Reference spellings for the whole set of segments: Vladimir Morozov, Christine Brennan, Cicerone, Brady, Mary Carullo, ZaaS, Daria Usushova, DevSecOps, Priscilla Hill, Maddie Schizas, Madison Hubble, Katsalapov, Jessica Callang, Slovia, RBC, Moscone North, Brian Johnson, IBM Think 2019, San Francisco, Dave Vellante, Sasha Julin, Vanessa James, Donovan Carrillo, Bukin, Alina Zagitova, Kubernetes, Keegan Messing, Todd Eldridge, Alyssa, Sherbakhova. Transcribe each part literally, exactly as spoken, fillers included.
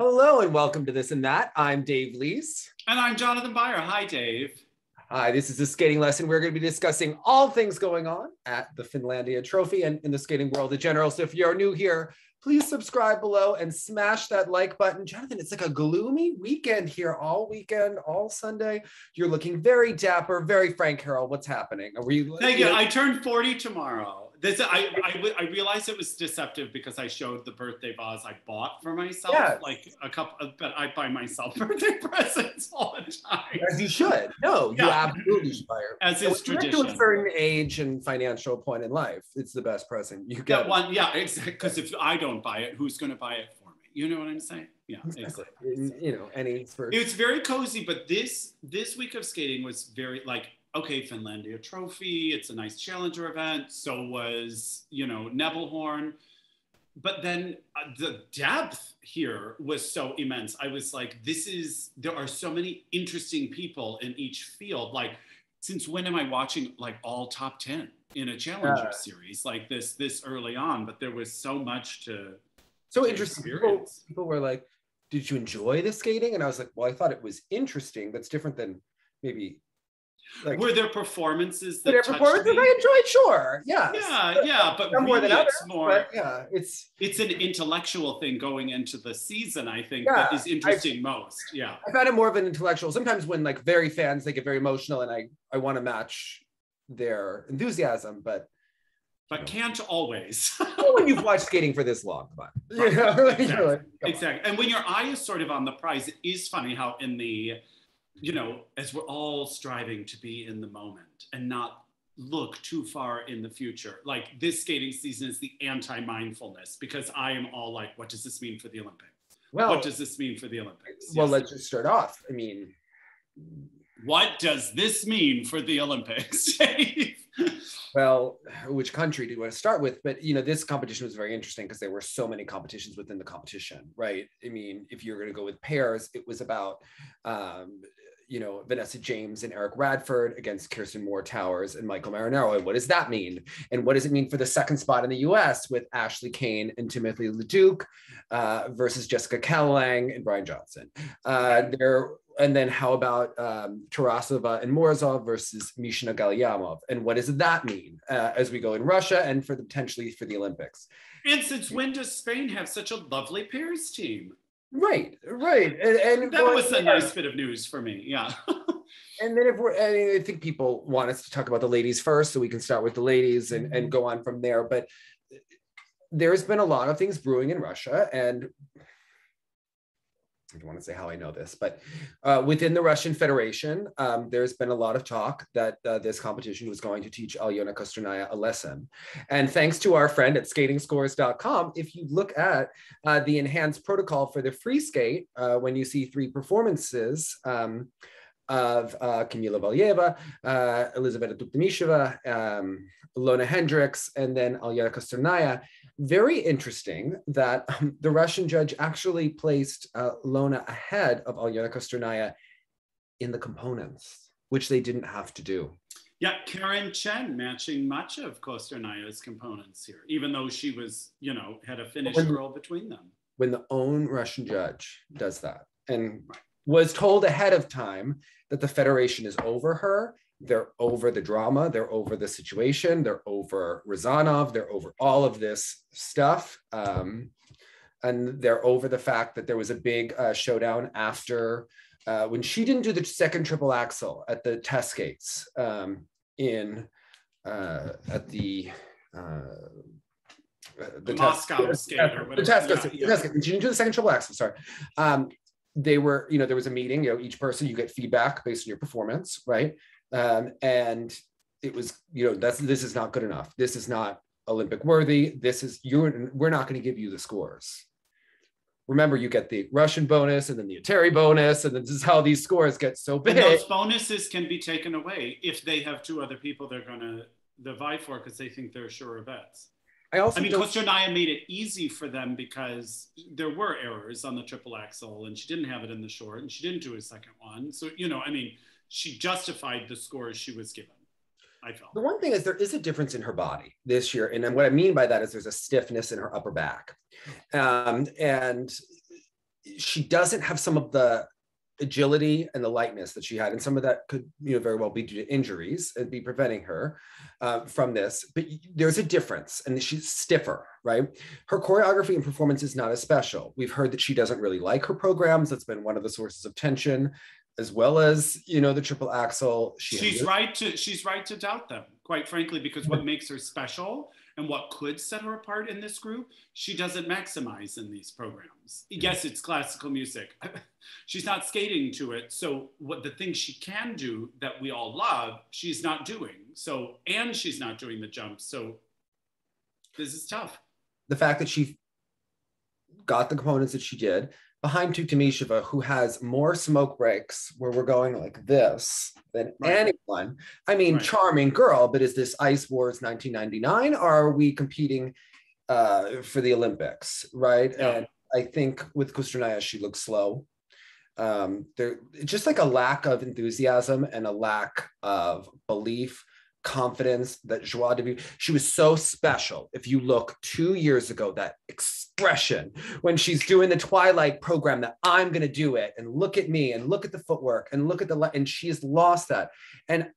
Hello and welcome to This and That. I'm Dave Leese. And I'm Jonathan Byer. Hi, Dave. Hi, this is a skating lesson. We're going to be discussing all things going on at the Finlandia Trophy and in the skating world in general. So if you're new here, please subscribe below and smash that like button. Jonathan, it's like a gloomy weekend here all weekend, all Sunday. You're looking very dapper, very Frank Harrell. What's happening? Are we? Thank you. you know, I turn forty tomorrow. This, I, I, I realized it was deceptive because I showed the birthday vase I bought for myself, yes. like a couple, of, but I buy myself birthday presents all the time. As you should. No, yeah. You absolutely should buy it. As so is tradition. To a certain age and financial point in life, it's the best present you get. That one, yeah, exactly. Because if I don't buy it, who's going to buy it for me? You know what I'm saying? Yeah, exactly. exactly. You know, any. For it's very cozy, but this this week of skating was very like. Okay, Finlandia Trophy, it's a nice challenger event. So was, you know, Nebelhorn. But then uh, the depth here was so immense. I was like, this is, there are so many interesting people in each field. Like, since when am I watching like all top ten in a challenger uh, series like this, this early on? But there was so much to So to interesting. People, people were like, did you enjoy the skating? And I was like, well, I thought it was interesting. That's different than maybe... Like, were there performances that were there performances me? I enjoyed? Sure, yeah, yeah, yeah. But really more than others, it's more. But yeah, it's it's an intellectual thing going into the season. I think yeah, that is interesting I've, most. Yeah, I found it more of an intellectual. Sometimes when like very fans, they get very emotional, and I I want to match their enthusiasm, but but you know. Can't always. Well, when you've watched skating for this long, but right. you know, exactly. You're like, exactly. And when your eye is sort of on the prize, it is funny how in the you know, as we're all striving to be in the moment and not look too far in the future. Like this skating season is the anti-mindfulness because I am all like, what does this mean for the Olympics? Well, what does this mean for the Olympics? Well, yes. Let's just start off. I mean, what does this mean for the Olympics? Well, which country do you want to start with? But, you know, this competition was very interesting because there were so many competitions within the competition, right? I mean, if you're going to go with pairs, it was about, um, you know, Vanessa James and Eric Radford against Kirsten Moore-Towers and Michael Marinaro. And what does that mean? And what does it mean for the second spot in the U S with Ashley Cain and Timothy LeDuc uh, versus Jessica Callang and Brian Johnson? Uh, there And then how about um, Tarasova and Morozov versus Mishina Galyamov? And what does that mean uh, as we go in Russia and for the, potentially for the Olympics? And since when does Spain have such a lovely pairs team? Right, right. And, and that well, was a nice bit of news for me, yeah. And then if we're, I, mean, I think people want us to talk about the ladies first, so we can start with the ladies and, and go on from there. But there's been a lot of things brewing in Russia and I don't want to say how I know this, but uh, within the Russian Federation, um, there's been a lot of talk that uh, this competition was going to teach Alena Kostornaia a lesson. And thanks to our friend at skating scores dot com, if you look at uh, the enhanced protocol for the free skate, uh, when you see three performances um, of uh, Kamila Valieva, uh, Elizabeth Tuktamysheva, um, Loena Hendrickx, and then Alena Kostornaia. Very interesting that um, the Russian judge actually placed uh, Loena ahead of Alena Kostornaia in the components, which they didn't have to do. Yeah, Karen Chen matching much of Kostornaia's components here, even though she was, you know, had a finished roll between them. When the own Russian judge does that and right. was told ahead of time that the federation is over her, they're over the drama, they're over the situation, they're over Razanov, they're over all of this stuff. Um, and they're over the fact that there was a big uh, showdown after, uh, when she didn't do the second triple axel at the test skates um, in, uh, at the, uh, the Moscow skate or whatever. The test skate, yeah, yeah. She didn't do the second triple axel, sorry. Um, they were, you know, there was a meeting, you know, each person, you get feedback based on your performance, right? Um, and it was, you know, that's, this is not good enough. This is not Olympic worthy. This is, you're, we're not going to give you the scores. Remember, you get the Russian bonus and then the Atari bonus. And then this is how these scores get so big. And those bonuses can be taken away if they have two other people they're going to they'll vie for because they think they're sure vets. I also I mean, Kostornaia made it easy for them because there were errors on the triple axel and she didn't have it in the short and she didn't do a second one. So, you know, I mean, she justified the scores she was given, I felt. The one thing is there is a difference in her body this year. And what I mean by that is there's a stiffness in her upper back. Um, and she doesn't have some of the agility and the lightness that she had, and some of that could, you know, very well be due to injuries and be preventing her uh, from this. But there's a difference, and she's stiffer, right? Her choreography and performance is not as special. We've heard that she doesn't really like her programs. That's been one of the sources of tension, as well as, you know, the triple axel. She she's right to she's right to doubt them, quite frankly, because what makes her special and what could set her apart in this group, she doesn't maximize in these programs. Yes, it's classical music. She's not skating to it. So what the things she can do that we all love, she's not doing. So, and she's not doing the jumps. So this is tough. The fact that she got the components that she did behind Tuktamysheva, who has more smoke breaks where we're going like this than right. anyone. I mean, right. charming girl, but is this Ice Wars nineteen ninety-nine? Or are we competing uh, for the Olympics, right? Yeah. And I think with Kostornaia, she looks slow. Um, there, just like a lack of enthusiasm and a lack of belief, confidence, that joie de vivre. She was so special. If you look two years ago, that expression when she's doing the Twilight program, that I'm going to do it, and look at me, and look at the footwork, and look at the, and she has lost that. And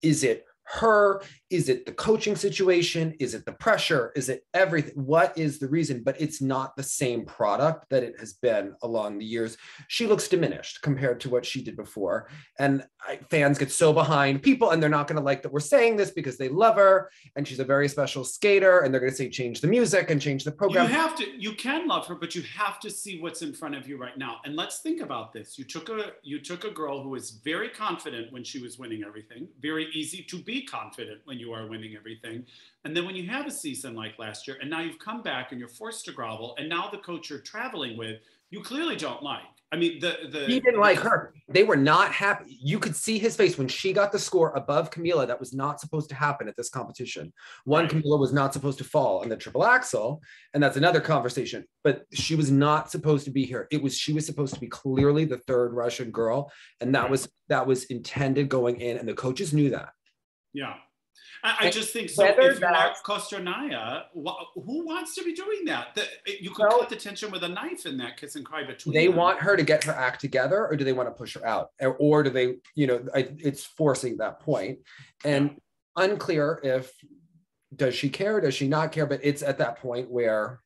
is it her? Is it the coaching situation? Is it the pressure? Is it everything? What is the reason? But it's not the same product that it has been along the years. She looks diminished compared to what she did before. And I, fans get so behind people, and they're not going to like that we're saying this because they love her and she's a very special skater, and they're going to say change the music and change the program. You have to, you can love her, but you have to see what's in front of you right now. And let's think about this. You took a, you took a girl who was very confident when she was winning everything, very easy to be confident when you are winning everything. And then when you have a season like last year, and now you've come back and you're forced to grovel, and now the coach you're traveling with, you clearly don't like. I mean, the- the he didn't like her. They were not happy. You could see his face when she got the score above Kamila. That was not supposed to happen at this competition. One, right. Kamila was not supposed to fall on the triple axel, and that's another conversation, but she was not supposed to be here. It was, she was supposed to be clearly the third Russian girl, and that was, that was intended going in, and the coaches knew that. Yeah, I, I just think so. If you are Kostornaia, who wants to be doing that? The, you could well, cut the tension with a knife in that kiss and cry between They them. Want her to get her act together, or do they want to push her out? Or, or do they, you know, I, it's forcing that point. And yeah. unclear if, does she care, does she not care? But it's at that point where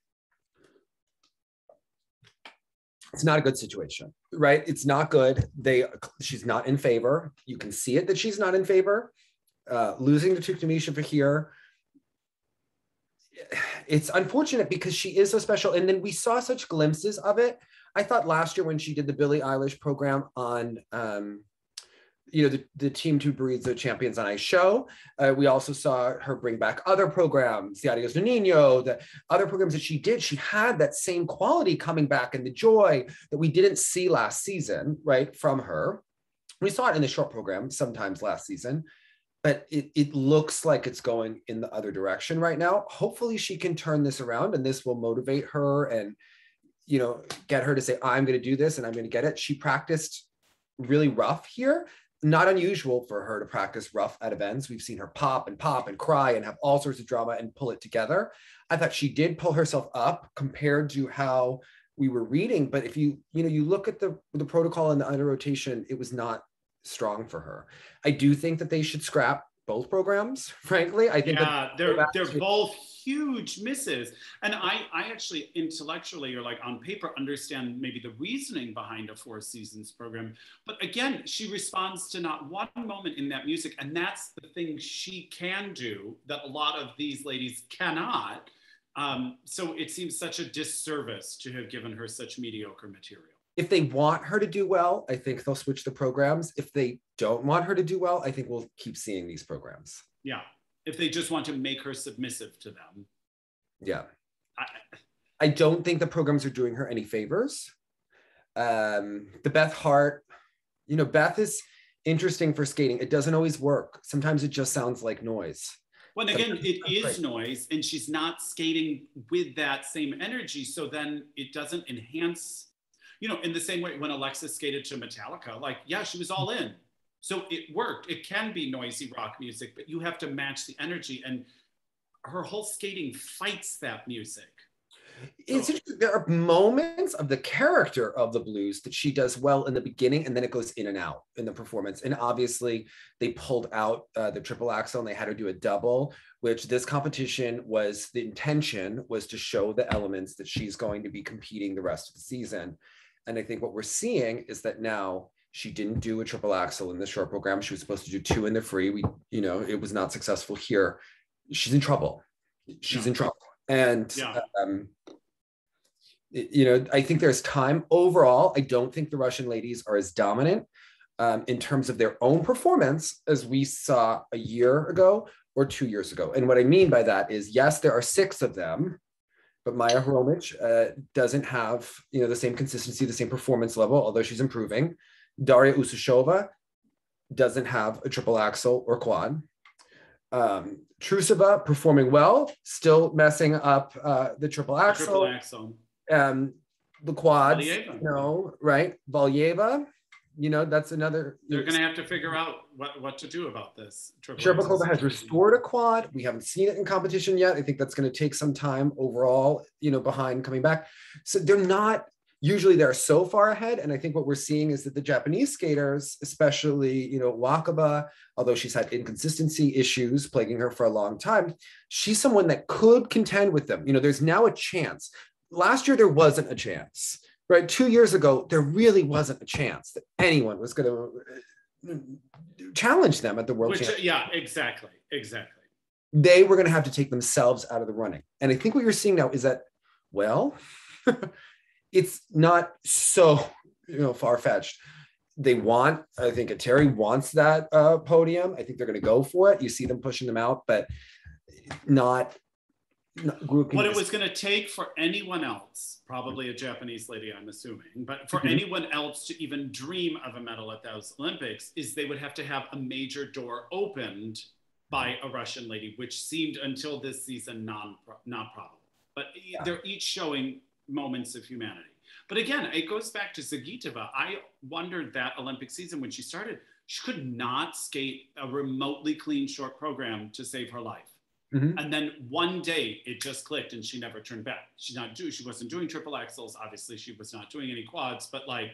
it's not a good situation, right? It's not good. They, she's not in favor. You can see it that she's not in favor. Uh, losing to Tuktamysheva here, it's unfortunate because she is so special. And then we saw such glimpses of it. I thought last year when she did the Billie Eilish program on, um, you know, the, the Team Two Breeds the Champions on Ice show, uh, we also saw her bring back other programs, the Adios Nino, the other programs that she did. She had that same quality coming back and the joy that we didn't see last season, right, from her. We saw it in the short program sometimes last season. But it, it looks like it's going in the other direction right now. Hopefully she can turn this around, and this will motivate her and, you know, get her to say, I'm going to do this and I'm going to get it. She practiced really rough here. Not unusual for her to practice rough at events. We've seen her pop and pop and cry and have all sorts of drama and pull it together. I thought she did pull herself up compared to how we were reading. But if you, you know, you look at the, the protocol and the under rotation, it was not strong for her. I do think that they should scrap both programs, frankly. I think yeah, that they're they're both huge misses. And I, I actually intellectually or like on paper understand maybe the reasoning behind a four seasons program. But again, she responds to not one moment in that music. And that's the thing she can do that a lot of these ladies cannot. Um, so it seems such a disservice to have given her such mediocre material. If they want her to do well, I think they'll switch the programs. If they don't want her to do well, I think we'll keep seeing these programs. Yeah, if they just want to make her submissive to them. Yeah. I, I don't think the programs are doing her any favors. Um, the Beth Hart, you know, Beth is interesting for skating. It doesn't always work. Sometimes it just sounds like noise. Well, and again, it is noise, and she's not skating with that same energy. So then it doesn't enhance. You know, in the same way when Alexa skated to Metallica, like, yeah, she was all in. So it worked. It can be noisy rock music, but you have to match the energy, and her whole skating fights that music. It's interesting. There are moments of the character of the blues that she does well in the beginning, and then it goes in and out in the performance. And obviously, they pulled out uh, the triple axel and they had her do a double, which this competition was, the intention was to show the elements that she's going to be competing the rest of the season. And I think what we're seeing is that now she didn't do a triple axel in the short program. She was supposed to do two in the free. We, you know, it was not successful here. She's in trouble. She's yeah. in trouble. And, yeah. um, you know, I think there's time. Overall, I don't think the Russian ladies are as dominant um, in terms of their own performance as we saw a year ago or two years ago. And what I mean by that is, yes, there are six of them, but Maya Hromich uh, doesn't have, you know, the same consistency, the same performance level, although she's improving. Daria Usushova doesn't have a triple axel or quad. Um, Trusova performing well, still messing up uh, the triple axel. The triple axel. Um, the quads, Valieva. no, right? Valieva, you know, that's another. They're going to have to figure out what, what to do about this. Sherbakhova has restored a quad. We haven't seen it in competition yet. I think that's going to take some time overall, you know, behind coming back. So they're not, usually they're so far ahead. And I think what we're seeing is that the Japanese skaters, especially, you know, Wakaba, although she's had inconsistency issues plaguing her for a long time, she's someone that could contend with them. You know, there's now a chance. Last year, there wasn't a chance, right? Two years ago, there really wasn't a chance that anyone was going to challenge them at the World Championship. Yeah, exactly, exactly. They were going to have to take themselves out of the running. And I think what you're seeing now is that, well, it's not so, you know, far-fetched. They want, I think Ateri wants that uh, podium. I think they're going to go for it. You see them pushing them out, but not... What it was going to take for anyone else, probably a Japanese lady, I'm assuming, but for mm-hmm. anyone else to even dream of a medal at those Olympics is they would have to have a major door opened by a Russian lady, which seemed until this season non, not probable. But yeah. they're each showing moments of humanity. But again, it goes back to Zagitova. I wondered that Olympic season when she started, she could not skate a remotely clean short program to save her life. Mm-hmm. And then one day it just clicked and she never turned back. She's not do, she wasn't doing triple axels. Obviously she was not doing any quads, but like,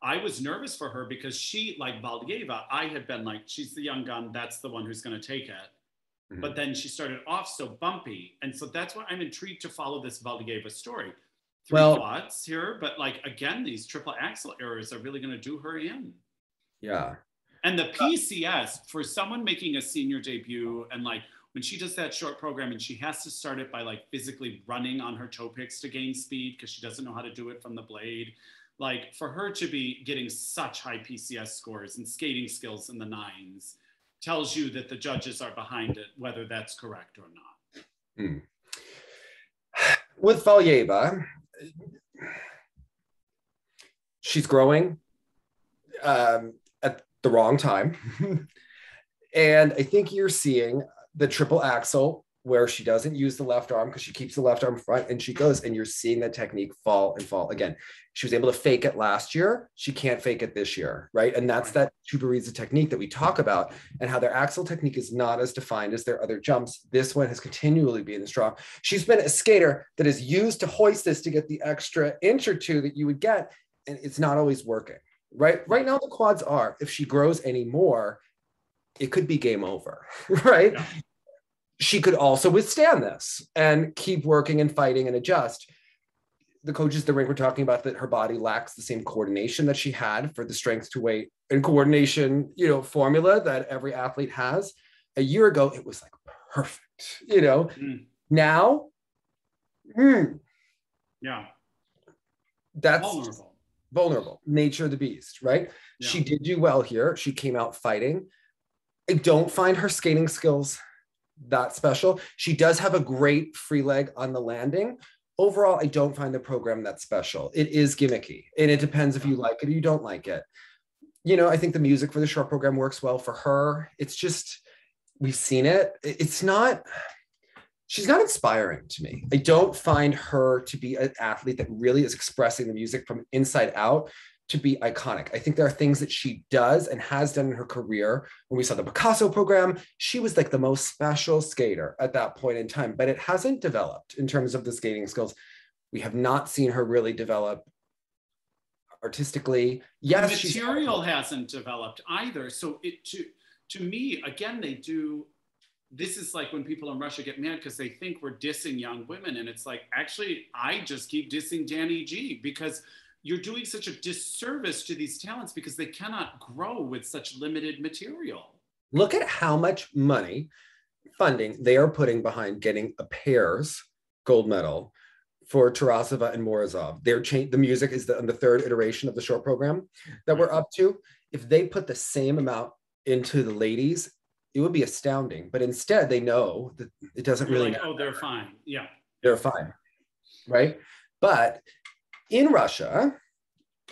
I was nervous for her because she, like Valieva, I had been like, she's the young gun. That's the one who's going to take it. Mm-hmm. But then she started off so bumpy. And so that's why I'm intrigued to follow this Valieva story. Three well, quads here, but like, again, these triple axel errors are really going to do her in. Yeah. And the P C S for someone making a senior debut and like, when she does that short program and she has to start it by like physically running on her toe picks to gain speed because she doesn't know how to do it from the blade. Like for her to be getting such high P C S scores and skating skills in the nines tells you that the judges are behind it, whether that's correct or not. Hmm. With Valieva, she's growing um, at the wrong time. And I think you're seeing the triple axel where she doesn't use the left arm because she keeps the left arm front and she goes, and you're seeing that technique fall and fall again. She was able to fake it last year. She can't fake it this year, right? And that's that Tuberiza technique that we talk about and how their axel technique is not as defined as their other jumps. This one has continually been strong. She's been a skater that is used to hoist this to get the extra inch or two that you would get, and it's not always working, right? Right now the quads are, if she grows any more, it could be game over, right? Yeah. She could also withstand this and keep working and fighting and adjust. The coaches at the rink were talking about that her body lacks the same coordination that she had for the strength to weight and coordination, you know, formula that every athlete has. A year ago, it was like perfect, you know. Mm. Now, mm, yeah, that's vulnerable. vulnerable. Nature of the beast, right? Yeah. She did do well here. She came out fighting. I don't find her skating skills that special. She does have a great free leg on the landing. Overall, I don't find the program that special. It is gimmicky, and it depends if you like it or you don't like it. You know, I think the music for the short program works well for her. It's just, we've seen it. It's not, she's not inspiring to me. I don't find her to be an athlete that really is expressing the music from inside out to be iconic. I think there are things that she does and has done in her career. When we saw the Picasso program, she was like the most special skater at that point in time, but it hasn't developed in terms of the skating skills. We have not seen her really develop artistically. Yes, the material hasn't developed either. So it to to me, again, they do. This is like when people in Russia get mad because they think we're dissing young women. And it's like, actually, I just keep dissing Danny G, because you're doing such a disservice to these talents because they cannot grow with such limited material. Look at how much money, funding they are putting behind getting a pairs gold medal for Tarasova and Morozov. Their change, the music is the, on the third iteration of the short program that we're up to. If they put the same amount into the ladies, it would be astounding, but instead they know that it doesn't You're really like, matter. Oh, they're fine. Yeah. They're fine, right? But in Russia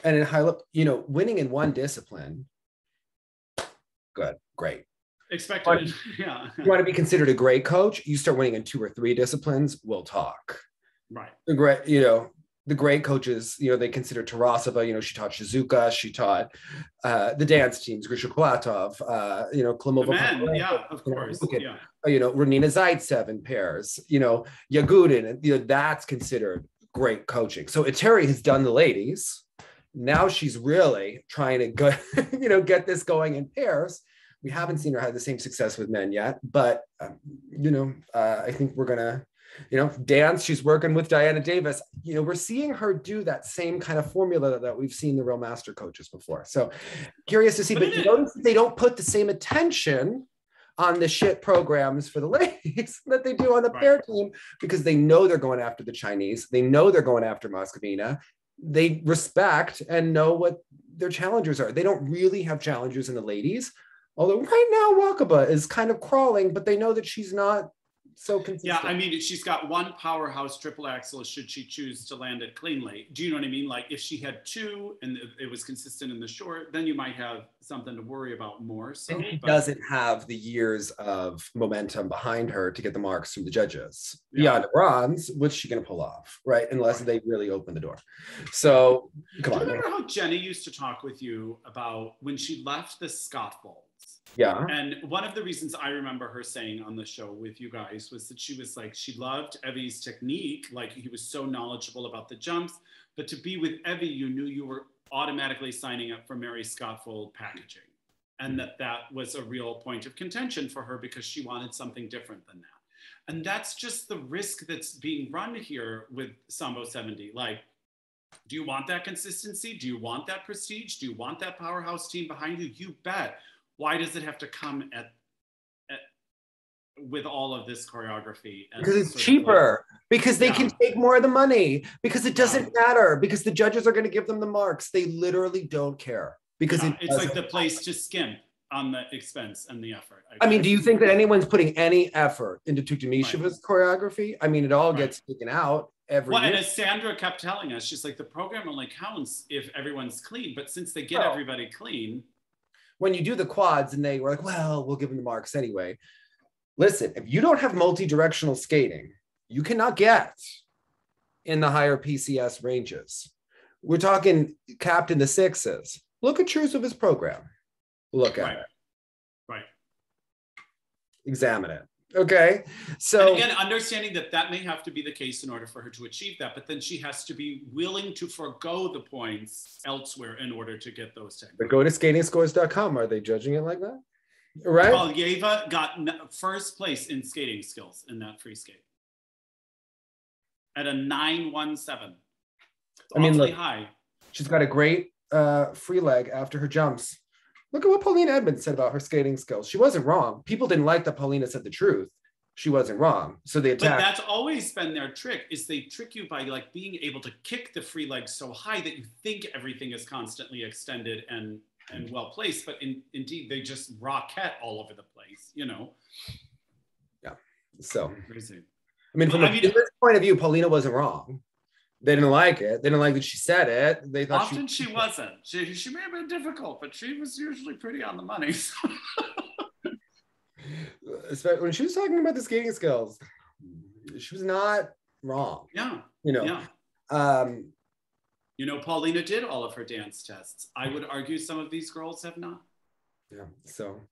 and in high, you know, winning in one discipline, good, great. Expected, yeah. You want to be considered a great coach, you start winning in two or three disciplines, we'll talk. Right. The great, you know, the great coaches, you know, they consider Tarasova, you know, she taught Shizuka, she taught uh, the dance teams, Grisha Kulatov, uh, you know, Klimova. Yeah, of course. Bukin, yeah. You know, Renina Zaitsev in pairs, you know, Yagudin, you know, that's considered great coaching. So Iteri has done the ladies. Now she's really trying to go, you know, get this going in pairs. We haven't seen her have the same success with men yet, but, um, you know, uh, I think we're going to, you know, dance, she's working with Diana Davis. You know, we're seeing her do that same kind of formula that we've seen the real master coaches before. So curious to see, but, but you notice they don't put the same attention on the shit programs for the ladies that they do on the right. pair team, because they know they're going after the Chinese. They know they're going after Moscovina. They respect and know what their challengers are. They don't really have challengers in the ladies. Although right now Wakaba is kind of crawling, but they know that she's not so consistent. Yeah, I mean, she's got one powerhouse triple axel should she choose to land it cleanly. Do you know what I mean? Like if she had two and it was consistent in the short, then you might have something to worry about more. So and she but... doesn't have the years of momentum behind her to get the marks from the judges. Yeah. Beyond bronze, what's she going to pull off, right? Unless they really open the door. So come on. Do you remember how Jenny used to talk with you about when she left the scuffle? Yeah. And one of the reasons I remember her saying on the show with you guys was that she was like, she loved Evie's technique. Like he was so knowledgeable about the jumps, but to be with Evie, you knew you were automatically signing up for Mary Scottfold packaging. And that that was a real point of contention for her because she wanted something different than that. And that's just the risk that's being run here with Sambo seventy. Like, do you want that consistency? Do you want that prestige? Do you want that powerhouse team behind you? You bet. Why does it have to come at, at with all of this choreography? Because it's cheaper, like, because they yeah. can take more of the money, because it doesn't yeah. matter, because the judges are gonna give them the marks. They literally don't care because yeah. it it's like the place to skimp on the expense and the effort. I, I mean, do you think that anyone's putting any effort into Tuktamysheva's right. choreography? I mean, it all right. gets taken out. Every well, year. And as Sandra kept telling us, she's like, the program only counts if everyone's clean, but since they get oh. everybody clean, when you do the quads and they were like, well, we'll give them the marks anyway. Listen, if you don't have multi-directional skating, you cannot get in the higher P C S ranges. We're talking capped in the sixes. Look at Trusova's program. Look at right. it. Right. Examine it. Okay. So and again, understanding that that may have to be the case in order for her to achieve that, but then she has to be willing to forego the points elsewhere in order to get those ten. But go to skating scores dot com. Are they judging it like that? Right. Well, Yeva got first place in skating skills in that free skate at a nine one seven. I mean, look, high. She's got a great uh, free leg after her jumps. Look at what Paulina Edmonds said about her skating skills. She wasn't wrong. People didn't like that Paulina said the truth. She wasn't wrong. So they attacked. But that's always been their trick, is they trick you by like being able to kick the free leg so high that you think everything is constantly extended and, and well-placed, but in, indeed they just rocket all over the place, you know? Yeah, so. Crazy. I mean, from well, a I mean, business point of view, Paulina wasn't wrong. They didn't like it. They didn't like that she said it. They thought often she, she wasn't. She, she may have been difficult, but she was usually pretty on the money. Especially when she was talking about the skating skills, she was not wrong. Yeah. You know. Yeah. Um, you know, Paulina did all of her dance tests. I would argue some of these girls have not. Yeah. So.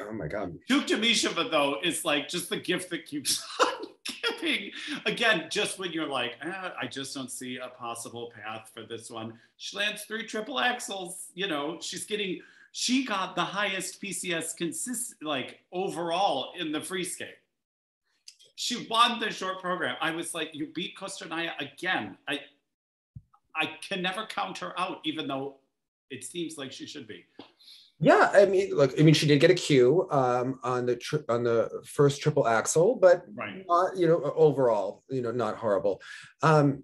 Oh my God. Tuktamysheva though is like just the gift that keeps on giving. working. Again, just when you're like, ah, I just don't see a possible path for this one. She lands three triple axels. You know, she's getting, she got the highest P C S consist, like overall in the free skate. She won the short program. I was like, you beat Kostornaia again. I, I can never count her out, even though it seems like she should be. Yeah, I mean, look, I mean, she did get a Q um, on the tri on the first triple axel, but right. not, you know, overall, you know, not horrible. Um,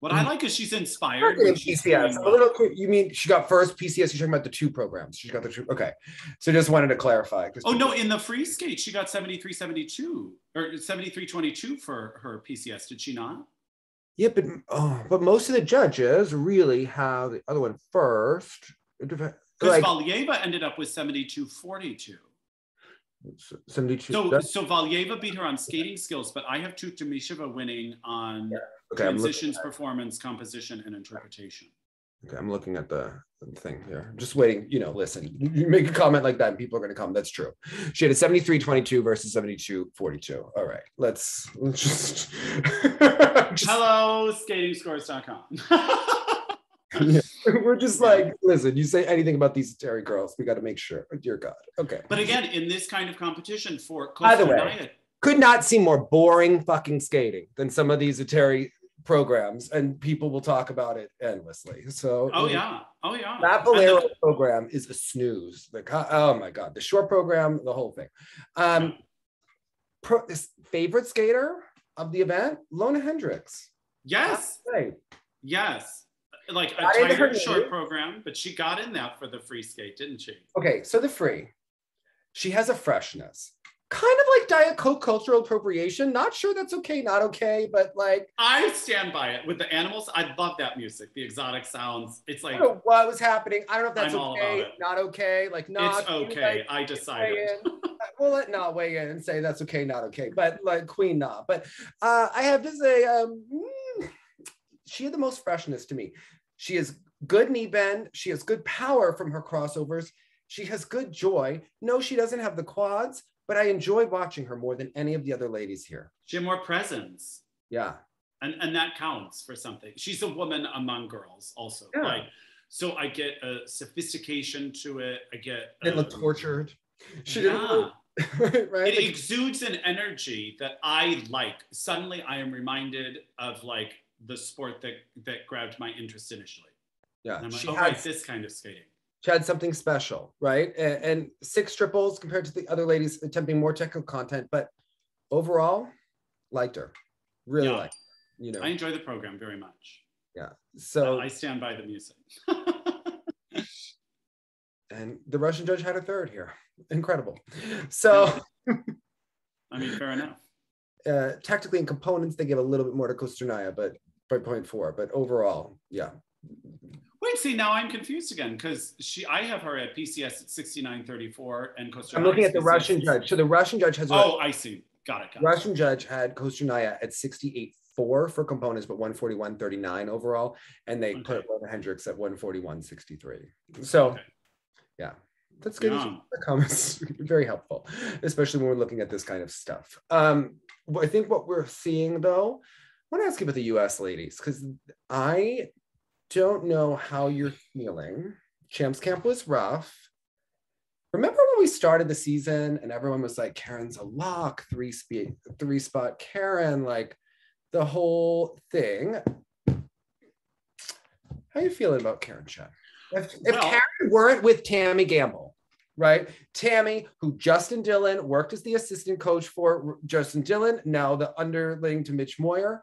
what I like is she's inspired. When she's P C S. A little, you mean she got first P C S? You're talking about the two programs. She got the two. Okay, so just wanted to clarify. Oh no, in the free skate, she got seventy-three seventy-two or seventy-three twenty-two for her P C S. Did she not? Yeah, but oh, but most of the judges really have the other one first. Because like, Valieva ended up with seventy-two forty-two. seventy-two. So, so Valieva beat her on skating skills, but I have Tuktamysheva winning on yeah. okay, transitions, performance, composition, and interpretation. Okay, I'm looking at the thing here. I'm just waiting. You know, listen, you make a comment like that, and people are going to come. That's true. She had a seventy-three twenty-two versus seventy-two forty-two. All right, let's let's just. Just, hello, skating scores dot com. Yeah. We're just like, listen, you say anything about these Terry girls, we got to make sure. Dear God. Okay. But again, in this kind of competition for Kostornaia, could not seem more boring fucking skating than some of these Atari programs, and people will talk about it endlessly. So, oh yeah, oh yeah. That Bolero the program is a snooze. Like, oh my God, the short program, the whole thing. Um, pro, this favorite skater of the event, Loena Hendrickx. Yes. Right. Yes. Like a tighter short program, but she got in that for the free skate, didn't she? Okay, so the free. She has a freshness. Kind of like Diet Coke cultural appropriation. Not sure that's okay, not okay, but like. I stand by it. With the animals, I love that music. The exotic sounds. It's like. I don't know what was happening. I don't know if that's I'm okay, not okay. Like, not. It's okay, like, I decided. We'll let Na weigh in and say that's okay, not okay. But like Queen Na. But uh, I have to say, um, she had the most freshness to me. She has good knee bend. She has good power from her crossovers. She has good joy. No, she doesn't have the quads, but I enjoy watching her more than any of the other ladies here. She had more presence. Yeah. And, and that counts for something. She's a woman among girls also. Yeah. Like, so I get a sophistication to it. I get- a, It looked tortured. She yeah. didn't look right? It like, exudes an energy that I like. Suddenly I am reminded of like the sport that, that grabbed my interest initially. Yeah, and I'm like, she oh, had, right, this kind of skating. She had something special, right? And, and six triples compared to the other ladies attempting more technical content, but overall, liked her. Really yeah. liked her, you know. I enjoy the program very much. Yeah, so. Uh, I stand by the music. And the Russian judge had a third here. Incredible. So. I mean, fair enough. Uh, tactically and components, they give a little bit more to Kostornaia, but by point four, but overall, yeah. Wait, see, now I'm confused again, because she, I have her at P C S at sixty-nine thirty-four and Kostornaia. I'm looking at the P C S Russian judge. So the Russian judge has- Oh, a, I see. Got it. Got Russian it. judge had Kostornaia at sixty-eight four for components, but one forty-one thirty-nine overall. And they okay. put Loena Hendrickx at one forty-one sixty-three. So, okay. yeah. That's good. Yeah. The comments very helpful, especially when we're looking at this kind of stuff. Um, I think what we're seeing, though, I want to ask you about the U S ladies, because I don't know how you're feeling. Champs Camp was rough. Remember when we started the season and everyone was like, Karen's a lock, three, spe three spot Karen, like the whole thing. How are you feeling about Karen Chen? If, if well, Karen weren't with Tammy Gamble, right? Tammy, who Justin Dillon worked as the assistant coach for, Justin Dillon, now the underling to Mitch Moyer.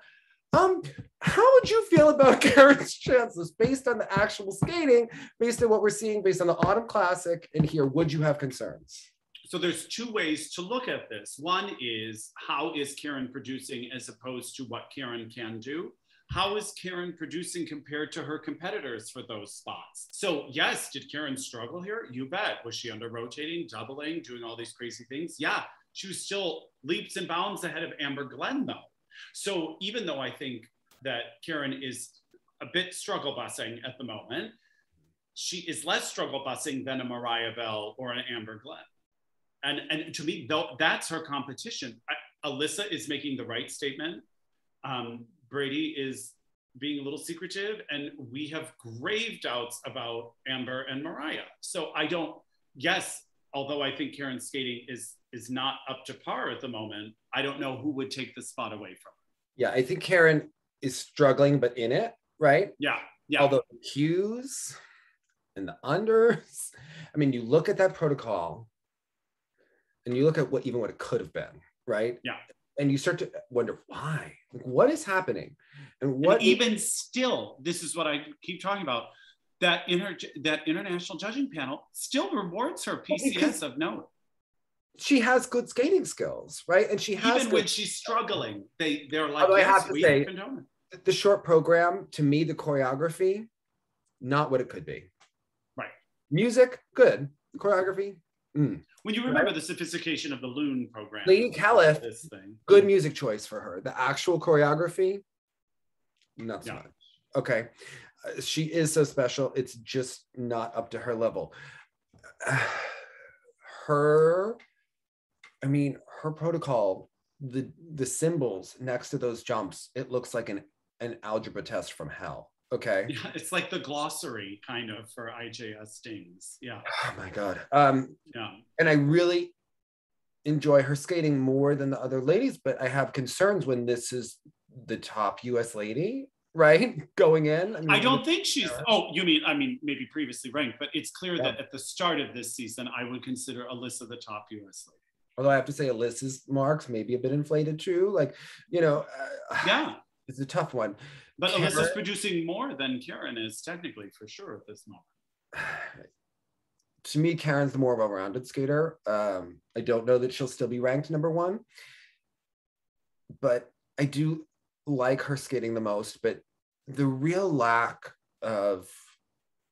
Um, how would you feel about Karen's chances based on the actual skating, based on what we're seeing, based on the Autumn Classic, and here, would you have concerns? So there's two ways to look at this. One is, how is Karen producing as opposed to what Karen can do? How is Karen producing compared to her competitors for those spots? So yes, did Karen struggle here? You bet. Was she under rotating, doubling, doing all these crazy things? Yeah, she was still leaps and bounds ahead of Amber Glenn though. So even though I think that Karen is a bit struggle busing at the moment, she is less struggle busing than a Mariah Bell or an Amber Glenn. And, and to me, though, that's her competition. I, Alyssa is making the right statement. Um, Brady is being a little secretive, and we have grave doubts about Amber and Mariah. So I don't, yes, although I think Karen's skating is is not up to par at the moment, I don't know who would take the spot away from her. Yeah, I think Karen is struggling, but in it, right? Yeah, yeah. Although the cues and the unders, I mean, you look at that protocol and you look at what even what it could have been, right? Yeah. And you start to wonder why, like, what is happening? And what and even still, this is what I keep talking about, that inter that international judging panel still rewards her P C S of note. She has good skating skills, right? And she has- Even good, when she's struggling, they, they're like, yes, I have to we say, condone it. The short program, to me, the choreography, not what it could be. Right. Music, good. Choreography, mm. When you remember right. the sophistication of the Loon program. Lady Califf, this thing. Good music choice for her. The actual choreography, not so yeah. much. Okay. Uh, she is so special. It's just not up to her level. Uh, her, I mean, her protocol, the, the symbols next to those jumps, it looks like an, an algebra test from hell. Okay. Yeah, it's like the glossary kind of for I J S things. Yeah. Oh my God. Um, yeah. And I really enjoy her skating more than the other ladies, but I have concerns when this is the top U S lady, right? Going in. I mean, I don't think she's, oh, you mean, I mean, maybe previously ranked, but it's clear yeah. that at the start of this season, I would consider Alyssa the top U S lady. Although I have to say Alyssa's marks may be a bit inflated too. Like, you know. Uh, yeah. It's a tough one. But Karen, Alyssa's producing more than Karen is technically for sure at this moment. To me, Karen's the more well-rounded skater. Um, I don't know that she'll still be ranked number one, but I do like her skating the most, but the real lack of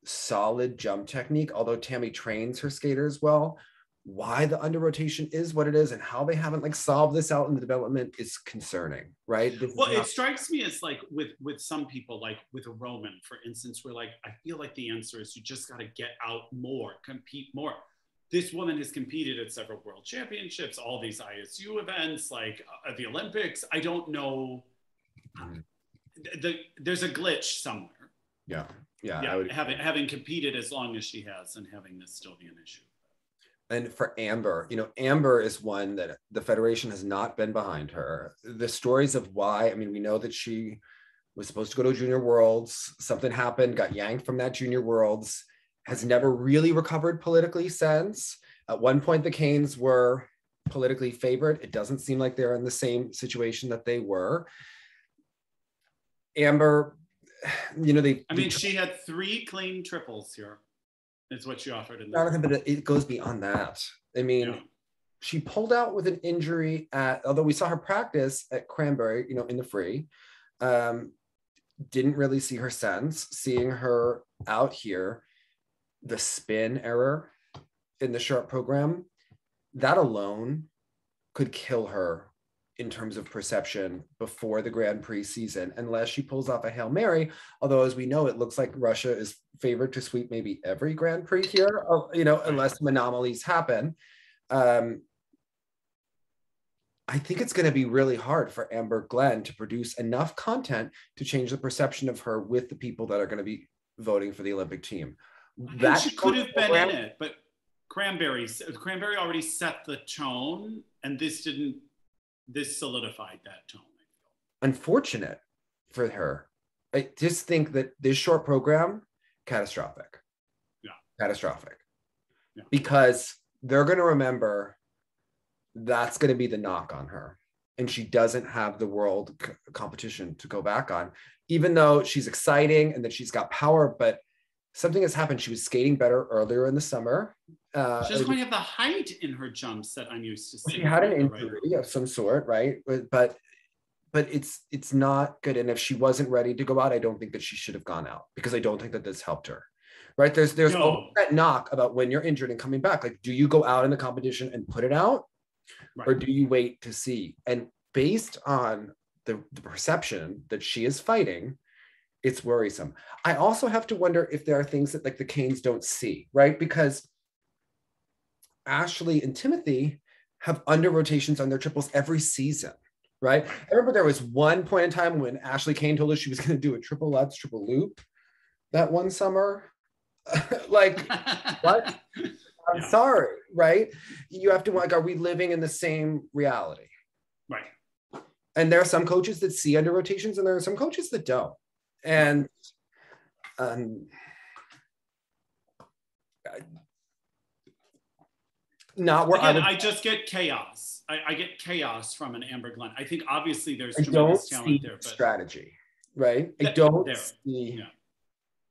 solid jump technique, although Tammy trains her skaters well, why the under rotation is what it is and how they haven't like solved this out in the development is concerning, right? This well, it strikes me as like with, with some people, like with a Roman, for instance, where like, I feel like the answer is you just got to get out more, compete more. This woman has competed at several world championships, all these I S U events, like uh, the Olympics. I don't know. Mm. The, there's a glitch somewhere. Yeah. Yeah. yeah I would, having, having competed as long as she has and having this still be an issue. And for Amber, you know, Amber is one that the Federation has not been behind her. The stories of why, I mean, we know that she was supposed to go to Junior Worlds, something happened, got yanked from that Junior Worlds, has never really recovered politically since. At one point, the Canes were politically favored. It doesn't seem like they're in the same situation that they were. Amber, you know, they- I mean, they, she had three clean triples here. It's what she offered in Jonathan, but it goes beyond that. I mean, yeah. she pulled out with an injury at, although we saw her practice at Cranberry, you know, in the free, um, didn't really see her sense. Seeing her out here, the spin error in the short program, that alone could kill her in terms of perception before the Grand Prix season, unless she pulls off a Hail Mary. Although, as we know, it looks like Russia is favored to sweep maybe every Grand Prix here, or, you know, unless some anomalies happen. Um, I think it's gonna be really hard for Amber Glenn to produce enough content to change the perception of her with the people that are gonna be voting for the Olympic team. I think that she could have been in it, but Cranberry, Cranberry already set the tone, and this didn't, this solidified that tone. Unfortunate for her. I just think that this short program, catastrophic. Yeah. Catastrophic. Yeah. Because they're going to remember that's going to be the knock on her. And she doesn't have the world c competition to go back on, even though she's exciting and that she's got power, but something has happened. She was skating better earlier in the summer. Uh, she doesn't quite have the height in her jumps that I'm used to seeing. She had an injury right? of some sort, right? But but it's it's not good. And if she wasn't ready to go out, I don't think that she should have gone out because I don't think that this helped her, right? There's there's no. always that knock about when you're injured and coming back. Like, do you go out in the competition and put it out? Right. Or do you wait to see? And based on the, the perception that she is fighting, it's worrisome. I also have to wonder if there are things that like the Canes don't see, right? Because Ashley and Timothy have under rotations on their triples every season, right? I remember there was one point in time when Ashley Cain told us she was going to do a triple Lutz, triple loop that one summer. Like, what? I'm yeah. sorry, right? You have to, like, are we living in the same reality? Right. And there are some coaches that see under rotations and there are some coaches that don't. And um, not where Again, I, would... I just get chaos. I, I get chaos from an Amber Glenn. I think obviously there's tremendous talent there, but strategy, right? I don't there. see yeah.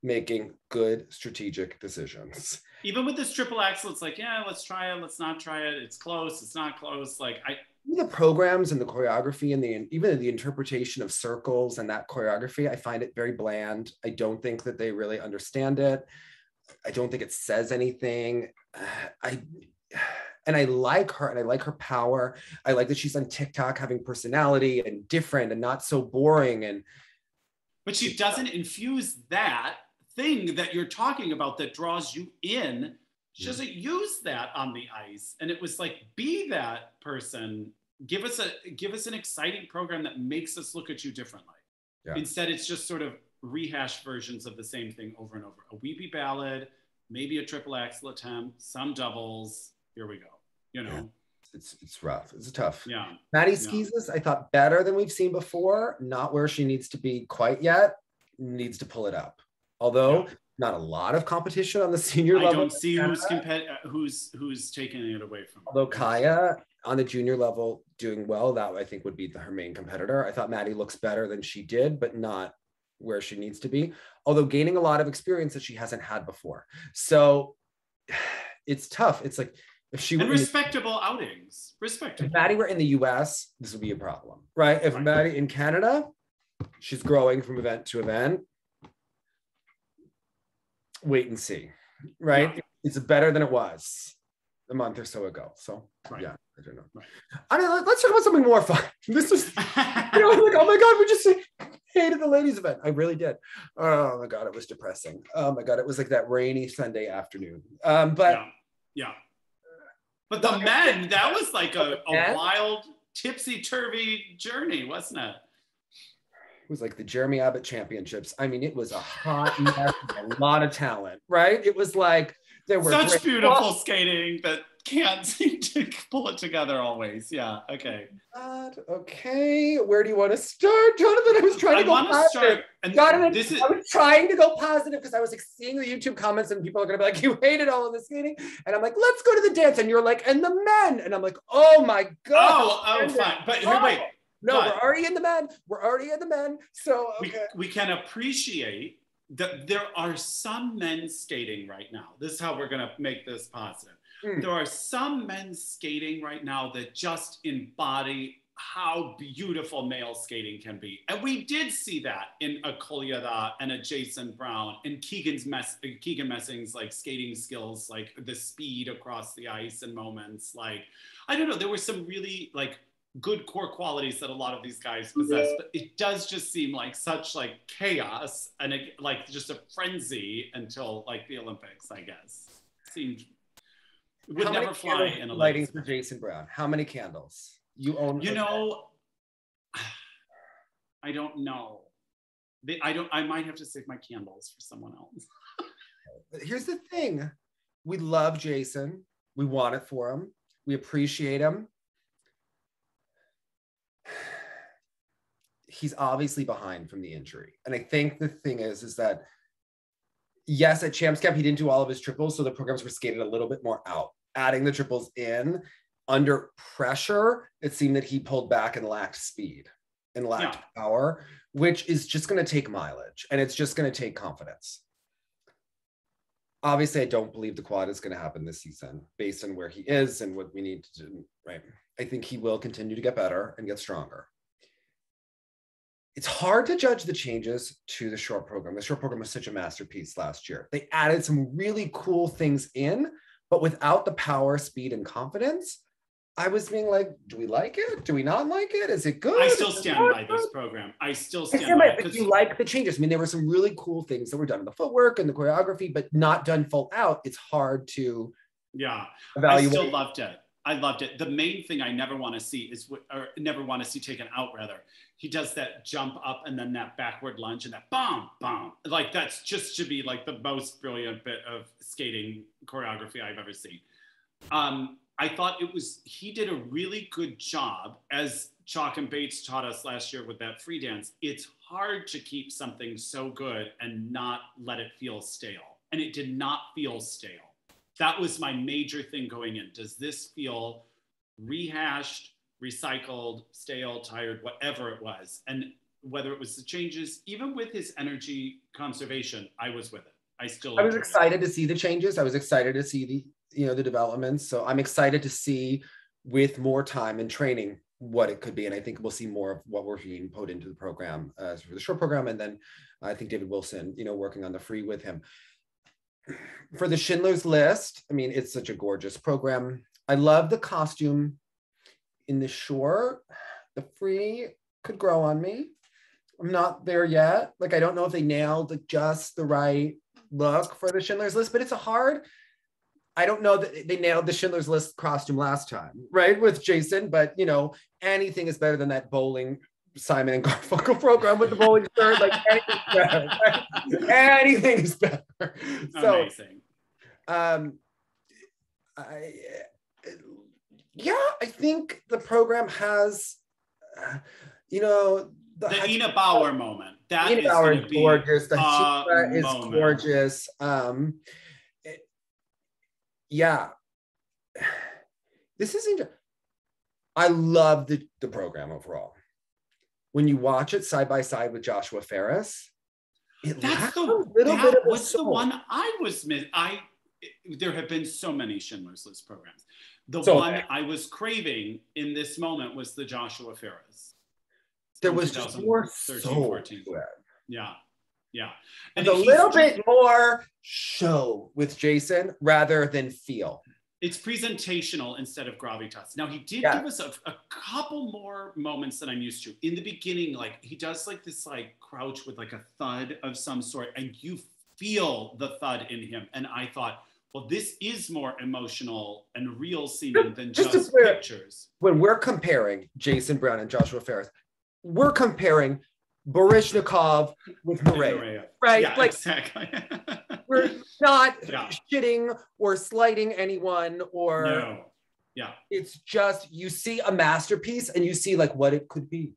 making good strategic decisions. Even with this triple axel, it's like, yeah, let's try it. Let's not try it. It's close. It's not close. Like I. The programs and the choreography and the even the interpretation of circles and that choreography, I find it very bland. I don't think that they really understand it. I don't think it says anything. I and I like her and I like her power. I like that she's on TikTok having personality and different and not so boring. And but she doesn't infuse that thing that you're talking about that draws you in. She doesn't use that on the ice. And it was like, be that person. Give us a give us an exciting program that makes us look at you differently. Yeah. Instead, it's just sort of rehashed versions of the same thing over and over. A weepy ballad, maybe a triple axel attempt, some doubles. Here we go. You know, yeah. it's it's rough. It's tough. Yeah. Maddie Schizas, yeah. I thought better than we've seen before. Not where she needs to be quite yet. Needs to pull it up. Although. Yeah. Not a lot of competition on the senior level. I don't see who's who's who's taking it away from. Although Kaya on the junior level doing well, that I think would be the, her main competitor. I thought Maddie looks better than she did, but not where she needs to be. Although gaining a lot of experience that she hasn't had before, so it's tough. It's like if she and respectable outings, respectable. If Maddie were in the U S, this would be a problem, right? If right. Maddie in Canada, she's growing from event to event. Wait and see, right? Yeah. It's better than it was a month or so ago. So right. yeah, I don't know. Right. I mean, let's talk about something more fun. This was, you know, I'm like, oh my God, we just hated the ladies event. I really did. Oh my God, it was depressing. Oh my God, it was like that rainy Sunday afternoon. Um, but yeah, yeah. But the men, that was like a, a wild, tipsy-turvy journey, wasn't it? It was like the Jeremy Abbott championships. I mean, it was a hot mess and a lot of talent, right? It was like there were such beautiful skating that can't seem to pull it together always. Yeah. Okay. God, okay. Where do you want to start, Jonathan? I was trying to I go positive. Start, God, this is, I was trying to go positive because I was like seeing the YouTube comments and people are gonna be like, "You hated all of the skating," and I'm like, "Let's go to the dance," and you're like, "And the men," and I'm like, "Oh my God." Oh, oh, fine. But oh. wait. No, but we're already in the men. We're already in the men. So okay. we, we can appreciate that there are some men skating right now. This is how we're going to make this positive. Mm. There are some men skating right now that just embody how beautiful male skating can be. And we did see that in a Kolyada and a Jason Brown and Keegan's mess, Keegan Messing's like skating skills, like the speed across the ice and moments. Like, I don't know, there were some really like good core qualities that a lot of these guys possess, but it does just seem like such like chaos and a, like just a frenzy until like the Olympics, I guess. Seemed would How never fly in a lighting for Jason Brown. How many candles? You own You know, bed. I don't know. They, I don't I might have to save my candles for someone else. But here's the thing. We love Jason. We want it for him. We appreciate him. He's obviously behind from the injury. And I think the thing is, is that yes, at Champs Camp, he didn't do all of his triples. So the programs were skated a little bit more out, adding the triples in under pressure. It seemed that he pulled back and lacked speed and lacked yeah. power, which is just going to take mileage and it's just going to take confidence. Obviously, I don't believe the quad is going to happen this season based on where he is and what we need to do, right? I think he will continue to get better and get stronger. It's hard to judge the changes to the short program. The short program was such a masterpiece last year. They added some really cool things in, but without the power, speed, and confidence, I was being like, do we like it? Do we not like it? Is it good? I still stand by this program. I still stand, I stand by it. But you like the changes. I mean, there were some really cool things that were done in the footwork and the choreography, but not done full out. It's hard to yeah, evaluate. I still loved it. I loved it. The main thing I never want to see is, or never want to see taken out rather. He does that jump up and then that backward lunge and that bomb, bomb. Like that's just should be like the most brilliant bit of skating choreography I've ever seen. Um, I thought it was, he did a really good job, as Chalk and Bates taught us last year with that free dance. It's hard to keep something so good and not let it feel stale. And it did not feel stale. That was my major thing going in. Does this feel rehashed, recycled, stale, tired, whatever it was? And whether it was the changes, even with his energy conservation, I was with it. I still- I was excited it. to see the changes. I was excited to see the, you know, the developments. So I'm excited to see with more time and training what it could be. And I think we'll see more of what we're being put into the program uh, for the short program. And then I think David Wilson, you know, working on the free with him. For the Schindler's List, I mean, it's such a gorgeous program. I love the costume in the short. The free could grow on me. I'm not there yet. Like, I don't know if they nailed like, just the right look for the Schindler's List, but it's a hard, I don't know that they nailed the Schindler's List costume last time, right, with Jason, but you know, anything is better than that bowling Simon and Garfunkel program with the bowling shirt, like anything's better, right? Anything is better. So, amazing. Um, I, yeah, I think the program has, uh, you know, the, the Ina Bauer moment. That Ina is Bauer is gorgeous. The Chica is moment. gorgeous. Um, Yeah, this is interesting. I love the, the program overall. When you watch it side by side with Joshua Farris, it that's the, a little that bit of what's the one I was miss. I there have been so many Schindler's List programs. The so, one okay. I was craving in this moment was the Joshua Farris. There was just more soul to it. Yeah. Yeah. And a little bit more show with Jason rather than feel. It's presentational instead of gravitas. Now he did yeah. give us a, a couple more moments than I'm used to. In the beginning, like he does like this like crouch with like a thud of some sort and you feel the thud in him. And I thought, well, this is more emotional and real seeming than just, just weird, pictures. When we're comparing Jason Brown and Joshua Farris, we're comparing Baryshnikov with Maria, right? Yeah, like, exactly. We're not yeah. shitting or slighting anyone or, no. yeah. It's just, you see a masterpiece and you see like what it could be.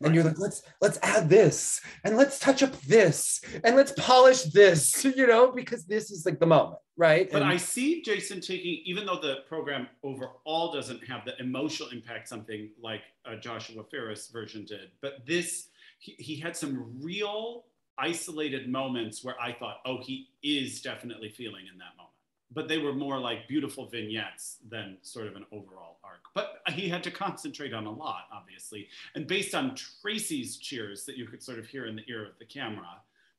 And right. you're like, let's, let's add this and let's touch up this and let's polish this, you know, because this is like the moment, right? But and I see Jason taking, even though the program overall doesn't have the emotional impact, something like a Joshua Farris version did, but this, He, he had some real isolated moments where I thought, oh, he is definitely feeling in that moment. But they were more like beautiful vignettes than sort of an overall arc. But he had to concentrate on a lot, obviously. And based on Tracy's cheers that you could sort of hear in the ear of the camera,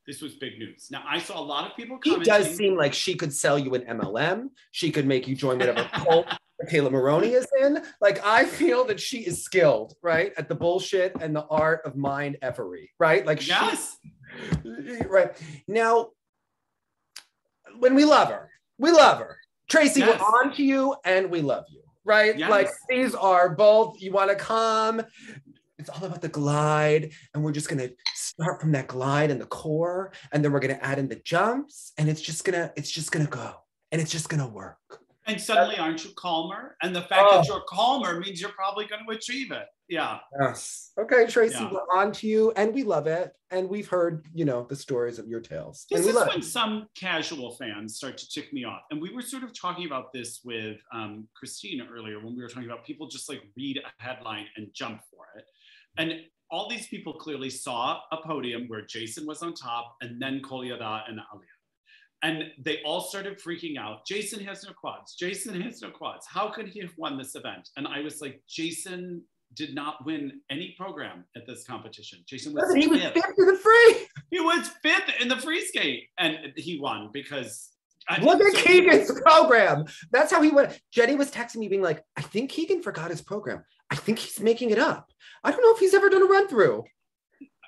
this was big news. Now, I saw a lot of people commenting. He does seem like she could sell you an M L M. She could make you join whatever cult Kayla Maroney is in. Like, I feel that she is skilled, right? At the bullshit and the art of mind effery, right? Like, yes. She, right. Now, when we love her, we love her. Tracy, yes. we're on to you and we love you, right? Yes. Like, these are both, you want to come. It's all about the glide. And we're just going to start from that glide and the core. And then we're going to add in the jumps. And it's just going to, it's just going to go. And it's just going to work. And suddenly, aren't you calmer? And the fact oh. that you're calmer means you're probably going to achieve it. Yeah. Yes. Okay, Tracy, yeah. we're on to you, and we love it. And we've heard, you know, the stories of your tales. This and we is love when it. Some casual fans start to tick me off. And we were sort of talking about this with um, Christine earlier when we were talking about people just like read a headline and jump for it. And all these people clearly saw a podium where Jason was on top, and then Kolyada and Alina. And they all started freaking out. Jason has no quads. Jason has no quads. How could he have won this event? And I was like, Jason did not win any program at this competition. Jason was he was fifth in the free. He was fifth in the free skate, and he won because I look at so Keegan's was, program. That's how he went. Jenny was texting me being like, I think Keegan forgot his program. I think he's making it up. I don't know if he's ever done a run through.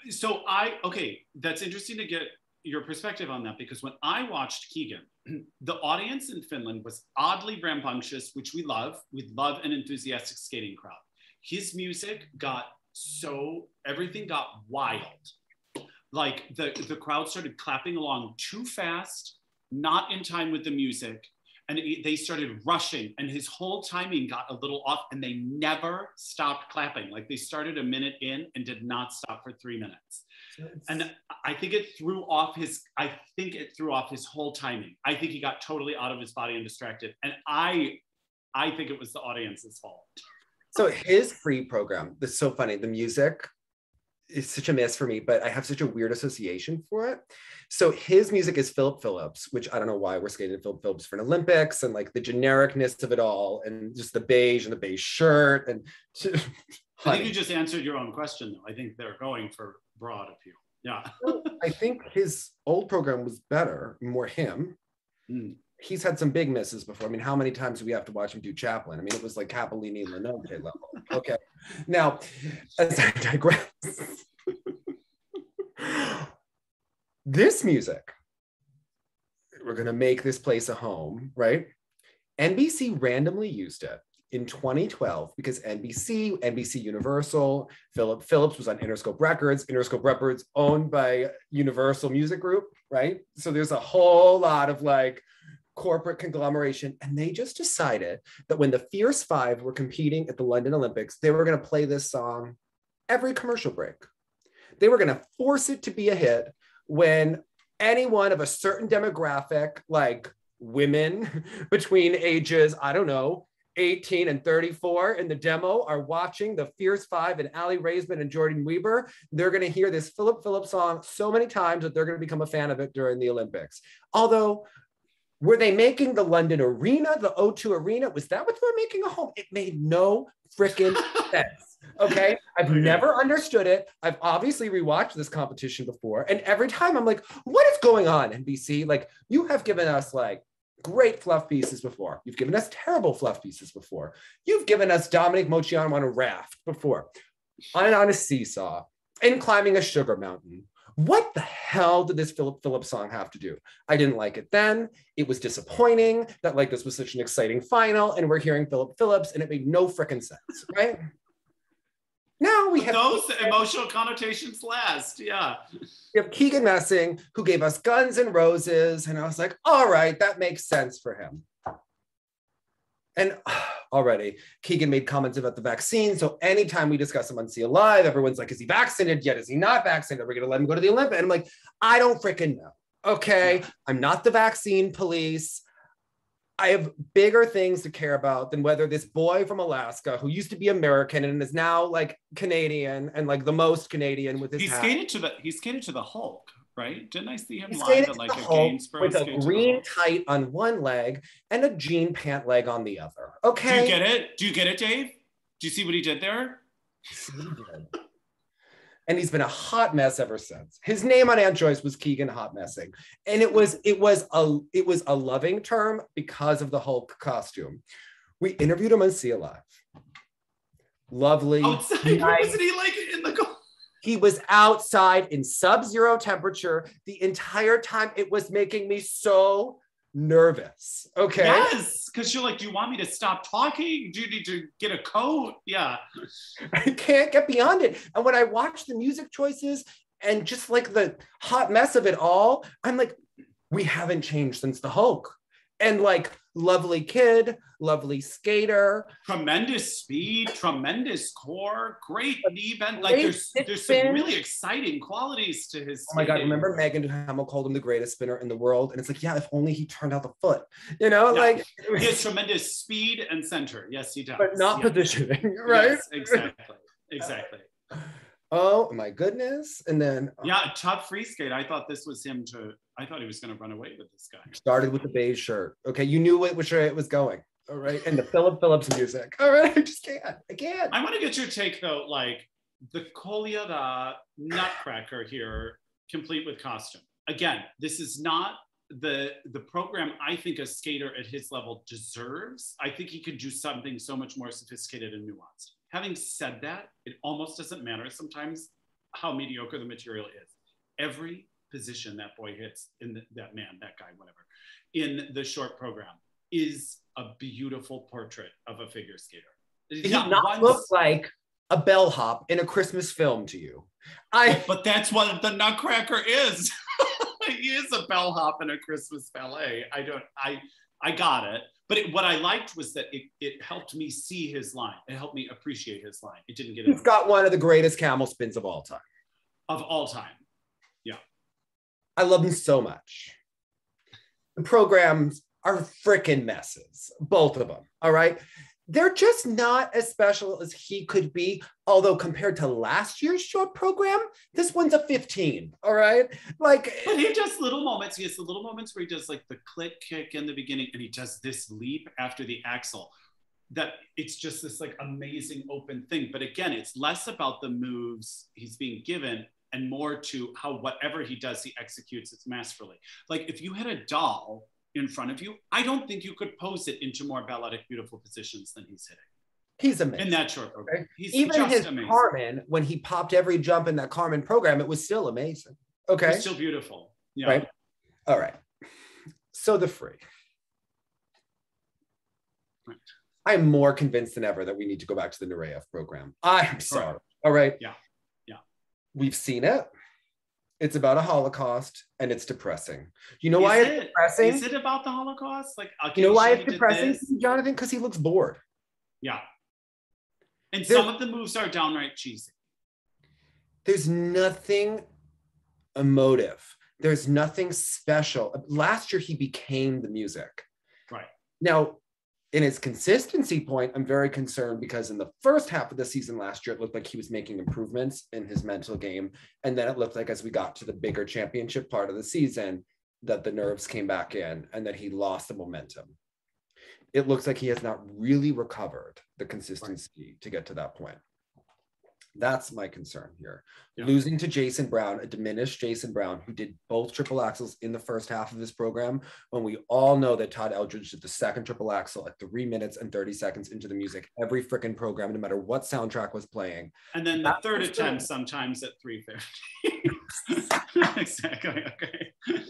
So I okay, that's interesting to get your perspective on that, because when I watched Keegan, the audience in Finland was oddly rambunctious, which we love. We love an enthusiastic skating crowd. His music got so, everything got wild. Like the, the crowd started clapping along too fast, not in time with the music. And it, they started rushing, and his whole timing got a little off, and they never stopped clapping. Like they started a minute in and did not stop for three minutes. Yes. And I think it threw off his, I think it threw off his whole timing. I think he got totally out of his body and distracted. And I, I think it was the audience's fault. So his free program, that's so funny. The music is such a mess for me, but I have such a weird association for it. So his music is Philip Phillips, which I don't know why we're skating Philip Phillips for an Olympics, and like the genericness of it all, and just the beige and the beige shirt. And I think you just answered your own question, though. I think they're going for broad appeal. Yeah. Well, I think his old program was better, more him. Mm. He's had some big misses before. I mean, how many times do we have to watch him do Chaplin? I mean, it was like Cappellini and Lenoble level. Okay. Now, as I digress, this music, we're going to make this place a home, right? N B C randomly used it in twenty twelve because N B C, N B C Universal, Philip Phillips was on Interscope Records, Interscope Records owned by Universal Music Group, right? So there's a whole lot of like, corporate conglomeration, and they just decided that when the Fierce Five were competing at the London Olympics, they were going to play this song every commercial break. They were going to force it to be a hit when anyone of a certain demographic, like women between ages, I don't know, eighteen and thirty-four in the demo are watching the Fierce Five and Ali Raisman and Jordan Weber. They're going to hear this Philip Phillips song so many times that they're going to become a fan of it during the Olympics. Although, were they making the London Arena, the O two Arena? Was that what they were making a home? It made no freaking sense, okay? I've never understood it. I've obviously rewatched this competition before, and every time I'm like, what is going on, N B C? Like, you have given us like great fluff pieces before. You've given us terrible fluff pieces before. You've given us Dominic Moceanu on a raft before, and on a seesaw, and climbing a sugar mountain. What the hell did this Philip Phillips song have to do? I didn't like it then. It was disappointing that like this was such an exciting final and we're hearing Philip Phillips and it made no frickin' sense, right? Now we have- Those Keegan emotional connotations last, yeah. We have Keegan Messing, who gave us Guns N' Roses, and I was like, all right, that makes sense for him. And already, Keegan made comments about the vaccine. So anytime we discuss him on See Alive, everyone's like, is he vaccinated yet? Is he not vaccinated? Are we going to let him go to the Olympics? And I'm like, I don't freaking know. Okay, I'm not the vaccine police. I have bigger things to care about than whether this boy from Alaska, who used to be American and is now like Canadian and like the most Canadian with his he skated to the he skated to the Hulk. Right? Didn't I see him live at like a Gainsborough with a green tight on one leg and a jean pant leg on the other? Okay. Do you get it? Do you get it, Dave? Do you see what he did there? And he's been a hot mess ever since. His name on Aunt Joyce was Keegan Hot Messing, and it was it was a it was a loving term because of the Hulk costume. We interviewed him on See Alive. Lovely. Outside, nice. Wasn't he like in the? He was outside in sub-zero temperature the entire time. It was making me so nervous, okay? Yes, because you're like, do you want me to stop talking? Do you need to get a coat? Yeah. I can't get beyond it. And when I watch the music choices and just like the hot mess of it all, I'm like, we haven't changed since the Hulk. And like, lovely kid, lovely skater. Tremendous speed, tremendous core, great knee bend. Like there's, there's some really exciting qualities to his skating. Oh my God, remember Meagan Duhamel called him the greatest spinner in the world? And it's like, yeah, if only he turned out the foot. You know, yeah. Like. He has tremendous speed and center. Yes, he does. But not yeah. positioning, right? Yes, exactly, exactly. Oh my goodness. And then. Oh. Yeah, tough free skate. I thought this was him to, I thought he was going to run away with this guy. Started with the beige shirt. Okay. You knew which way it was going. All right. And the Philip Phillips music. All right. I just can't. I can't. I want to get your take though, like the Kolyada nutcracker here, complete with costume. Again, this is not the, the program I think a skater at his level deserves. I think he could do something so much more sophisticated and nuanced. Having said that, it almost doesn't matter sometimes how mediocre the material is. Every position that boy hits, in the, that man, that guy, whatever, in the short program is a beautiful portrait of a figure skater. It does not, not look like a bellhop in a Christmas film to you. I. But that's what the Nutcracker is. He is a bellhop in a Christmas ballet. I don't, I, I got it. But it, what I liked was that it, it helped me see his line. It helped me appreciate his line. It didn't get it. He's got one of the greatest camel spins of all time. Of all time. Yeah. I love him so much. The programs are frickin' messes, both of them, all right? They're just not as special as he could be, although compared to last year's short program, this one's a fifteen, all right? Like, but he does little moments. He has the little moments where he does like the click kick in the beginning, and he does this leap after the axel. That it's just this like amazing open thing. But again, it's less about the moves he's being given and more to how whatever he does, he executes it masterfully. Like if you had a doll in front of you, I don't think you could pose it into more balletic, beautiful positions than he's hitting. He's amazing. In that short program. He's Even just his amazing. Carmen, when he popped every jump in that Carmen program, it was still amazing. Okay. It's still beautiful. Yeah. Right. All right. So the free. Right. I'm more convinced than ever that we need to go back to the Nureyev program. I'm sorry. Right. All right. Yeah. Yeah. We've seen it. It's about a Holocaust, and it's depressing. You know why it's depressing? Is it about the Holocaust? Like, you know why it's depressing, Jonathan? Because he looks bored. Yeah. And some of the moves are downright cheesy. There's nothing emotive. There's nothing special. Last year, he became the music. Right. Now, in his consistency point, I'm very concerned because in the first half of the season last year, it looked like he was making improvements in his mental game. And then it looked like as we got to the bigger championship part of the season, that the nerves came back in and that he lost the momentum. It looks like he has not really recovered the consistency right. to get to that point. That's my concern here. Yeah. Losing to Jason Brown, a diminished Jason Brown, who did both triple axels in the first half of this program, when we all know that Todd Eldridge did the second triple axel at three minutes and thirty seconds into the music, every freaking program, no matter what soundtrack was playing. And then the third attempt sometimes at three fifty. Exactly, okay.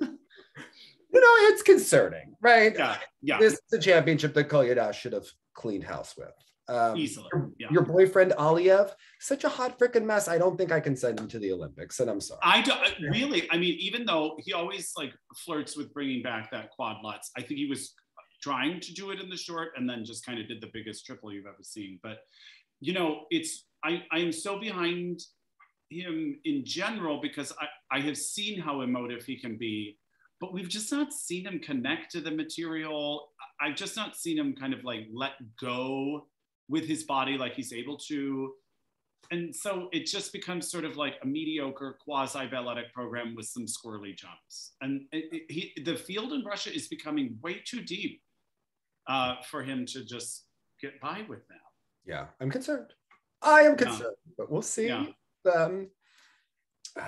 You know, it's concerning, right? Yeah, yeah. This is a championship that Kolyada should have cleaned house with. Um, Easily, yeah. Your boyfriend Aliyev, such a hot freaking mess. I don't think I can send him to the Olympics, and I'm sorry. I do, really. I mean, even though he always like flirts with bringing back that quad lutz, I think he was trying to do it in the short, and then just kind of did the biggest triple you've ever seen. But you know, it's I I am so behind him in general because I I have seen how emotive he can be, but we've just not seen him connect to the material. I've just not seen him kind of like let go with his body like he's able to. And so it just becomes sort of like a mediocre quasi-balletic program with some squirrely jumps. And it, it, he, the field in Russia is becoming way too deep uh, for him to just get by with now. Yeah, I'm concerned. I am concerned, yeah. But we'll see. Yeah, um, uh,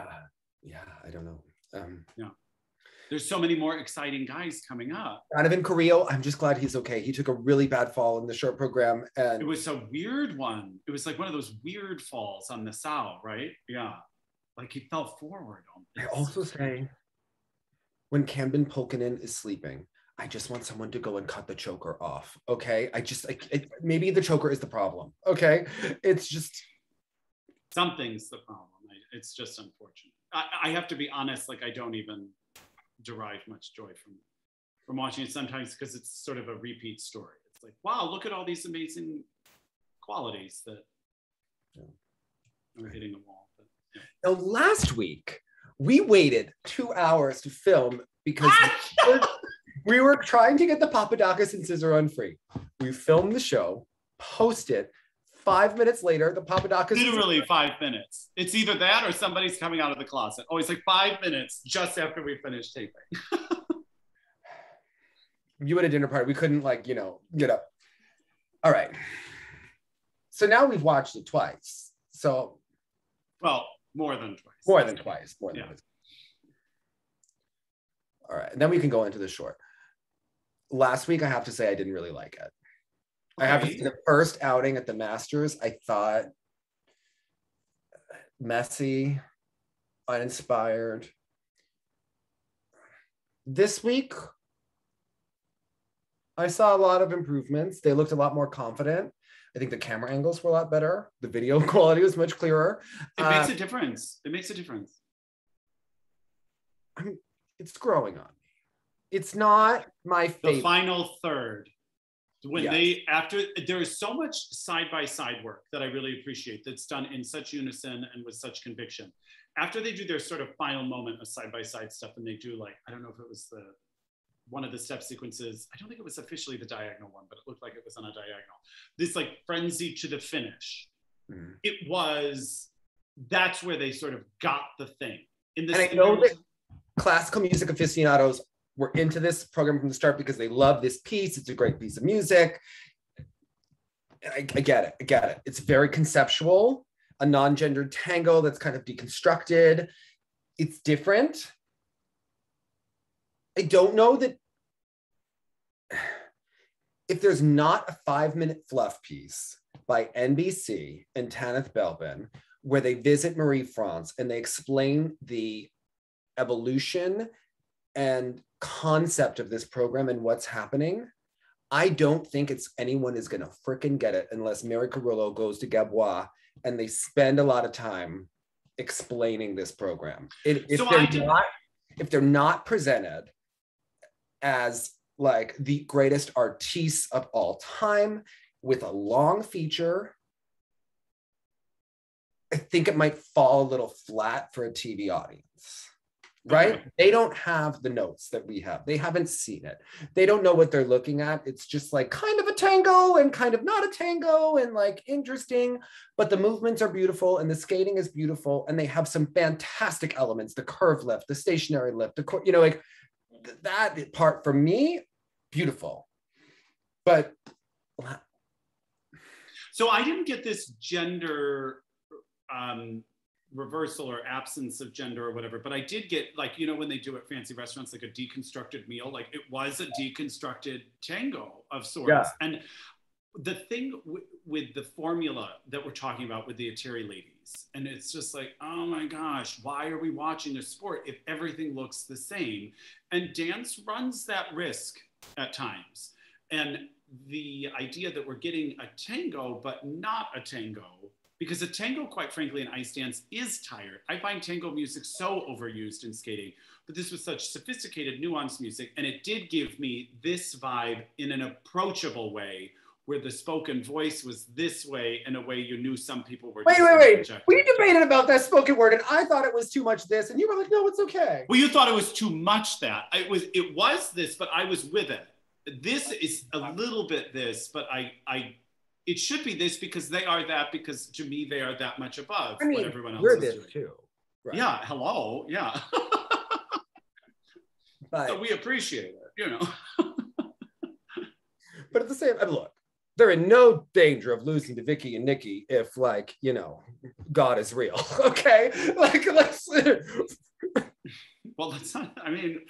yeah I don't know. Um, yeah. There's so many more exciting guys coming up. Donovan Carrillo, I'm just glad he's okay. He took a really bad fall in the short program. And it was a weird one. It was like one of those weird falls on the sow, right? Yeah. Like he fell forward. I also say, when Camden Polkinen is sleeping, I just want someone to go and cut the choker off, okay? I just, I, it, maybe the choker is the problem, okay? It's just. Something's the problem. It's just unfortunate. I, I have to be honest, like I don't even derive much joy from from watching it sometimes because it's sort of a repeat story. It's like, wow, look at all these amazing qualities that yeah. are hitting the wall. But, yeah. Now, last week, we waited two hours to film because we, were, we were trying to get the Papadakis and Cicerone free. We filmed the show, posted. Five minutes later, the Papadakis. Literally five minutes. It's either that or somebody's coming out of the closet. Oh, it's like five minutes just after we finish taping. You had a dinner party. We couldn't like, you know, get up. All right. So now we've watched it twice. So. Well, more than twice. More than twice. More than yeah. twice. All right. And then we can go into the short. Last week, I have to say, I didn't really like it. Okay. I have to see the first outing at the Masters. I thought messy, uninspired, This week, I saw a lot of improvements. They looked a lot more confident. I think the camera angles were a lot better. The video quality was much clearer. It uh, makes a difference. It makes a difference. I mean, it's growing on me. It's not my favorite. The final third. When yes. they, after, there is so much side-by-side work that I really appreciate that's done in such unison and with such conviction. After they do their sort of final moment of side-by-side stuff and they do like, I don't know if it was the, one of the step sequences, I don't think it was officially the diagonal one, but it looked like it was on a diagonal. This like frenzy to the finish. Mm-hmm. It was, that's where they sort of got the thing. In this and I know that classical music aficionados were into this program from the start because they love this piece. It's a great piece of music. I, I get it, I get it. It's very conceptual, a non-gendered tango that's kind of deconstructed. It's different. I don't know that, if there's not a five minute fluff piece by N B C and Tanith Belbin, where they visit Marie France and they explain the evolution and concept of this program and what's happening, I don't think it's anyone is gonna frickin' get it unless Mary Carullo goes to Gabois and they spend a lot of time explaining this program. It, if, so they're I not, if they're not presented as like the greatest artiste of all time with a long feature, I think it might fall a little flat for a T V audience. Right? Okay. They don't have the notes that we have. They haven't seen it. They don't know what they're looking at. It's just like kind of a tango and kind of not a tango and like interesting, but the movements are beautiful and the skating is beautiful and they have some fantastic elements, the curve lift, the stationary lift, the, you know, like th- that part for me, beautiful. But. So I didn't get this gender, um, reversal or absence of gender or whatever, but I did get like, you know, when they do at fancy restaurants, like a deconstructed meal, like it was a deconstructed tango of sorts. Yeah. And the thing w- with the formula that we're talking about with the Atari ladies, and it's just like, oh my gosh, why are we watching a sport if everything looks the same? And dance runs that risk at times. And the idea that we're getting a tango, but not a tango, because a tango, quite frankly, in ice dance is tired. I find tango music so overused in skating, but this was such sophisticated, nuanced music, and it did give me this vibe in an approachable way, where the spoken voice was this way in a way you knew some people were- Wait, wait, wait, rejected. We debated about that spoken word, and I thought it was too much this, and you were like, no, it's okay. Well, you thought it was too much that. It was, it was this, but I was with it. This is a little bit this, but I, I, it should be this because they are that, because to me, they are that much above I mean, what everyone else we're is this doing. Too, right? Yeah, hello, yeah. But, so we appreciate it, you know. But at the same time, look, they're in no danger of losing to Vicky and Nikki if like, you know, God is real, okay? Like, let's. Well, that's not, I mean,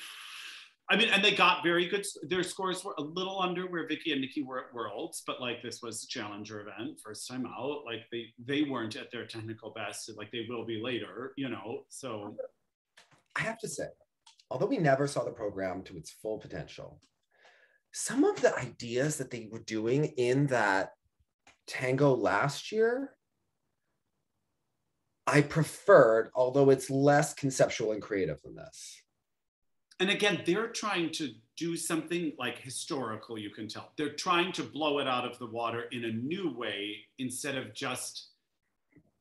I mean, and they got very good, their scores were a little under where Vicky and Nikki were at Worlds, but like this was a challenger event, first time out, like they, they weren't at their technical best, like they will be later, you know, so. I have to say, although we never saw the program to its full potential, some of the ideas that they were doing in that tango last year, I preferred, although it's less conceptual and creative than this. And again, they're trying to do something like historical, you can tell. They're trying to blow it out of the water in a new way instead of just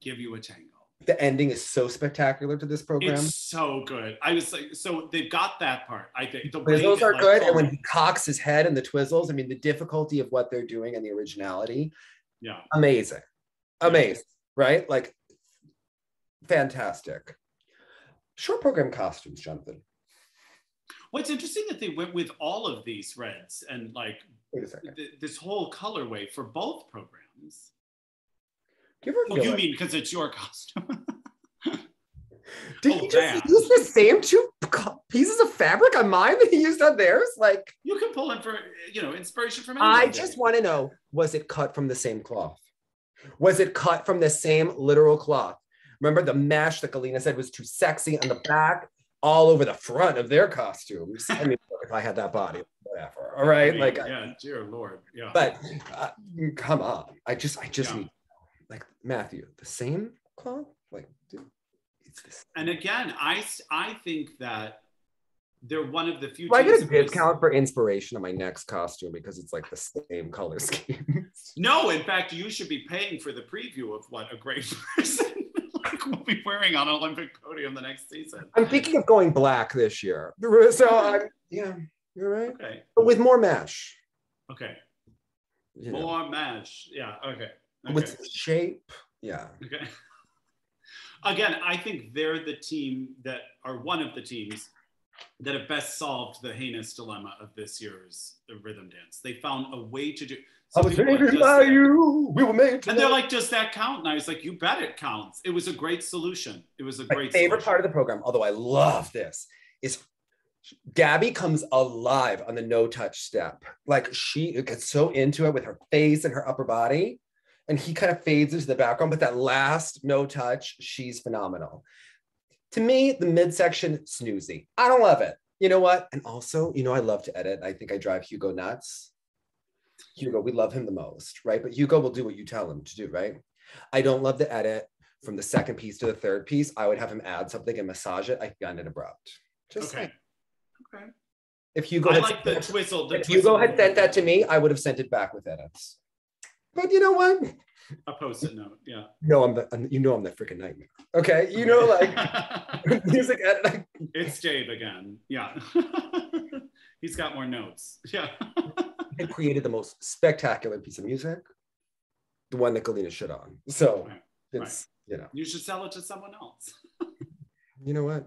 give you a tango. The ending is so spectacular to this program. It's so good. I was like, so they've got that part, I think. The Twizzles that, are like, good, oh, and when he cocks his head and the Twizzles, I mean, the difficulty of what they're doing and the originality. Yeah. Amazing. Amazing, yeah. Right? Like, fantastic. Short program costumes, Jonathan. What's interesting that they went with all of these reds and like th- this whole colorway for both programs. Give her oh, you mean because it's your costume. Did oh, he just use the same two pieces of fabric on mine that he used on theirs? Like you can pull in for, you know, inspiration from anyone. I just want to know, was it cut from the same cloth? Was it cut from the same literal cloth? Remember the mesh that Galina said was too sexy on the back? all over the front of their costumes. I mean, if I had that body, whatever. All right, I mean, like yeah, I, dear Lord, yeah. But uh, come on, I just, I just yeah. need, like Matthew, the same cloth, like dude, it's the same. And again, I, I think that they're one of the few. Well, I get a discount for inspiration on my next costume because it's like the same color scheme. No, in fact, you should be paying for the preview of what a great person like will be wearing on Olympic podium the next season. I'm thinking of going black this year. So I, yeah, you're right. Okay, but with more mesh. Okay. You more know. mesh. Yeah. Okay. okay. With shape. Yeah. Okay. Again, I think they're the team that are one of the teams that have best solved the heinous dilemma of this year's the rhythm dance. They found a way to do. I was made by you. We were made. And they're like, does that count? And I was like, you bet it counts. It was a great solution. It was a great solution. My favorite part of the program, although I love this, is Gabby comes alive on the no touch step. Like she gets so into it with her face and her upper body, and he kind of fades into the background. But that last no touch, she's phenomenal. To me, the midsection, snoozy. I don't love it. You know what? And also, you know, I love to edit. I think I drive Hugo nuts. Hugo, we love him the most, right? But Hugo will do what you tell him to do, right? I don't love the edit from the second piece to the third piece. I would have him add something and massage it. I find it abrupt. Just okay. Like, okay. If Hugo I had like the twizzle. The if twizzle Hugo had sent that to me, I would have sent it back with edits. But you know what? A post-it note, yeah. No, I'm the, I'm, you know I'm the freaking nightmare. Okay, you know, like, music edit. Like, it's Dave again, yeah. He's got more notes, yeah. It created the most spectacular piece of music, the one that Galina shit on. So, right. it's, right. you know. You should sell it to someone else. You know what?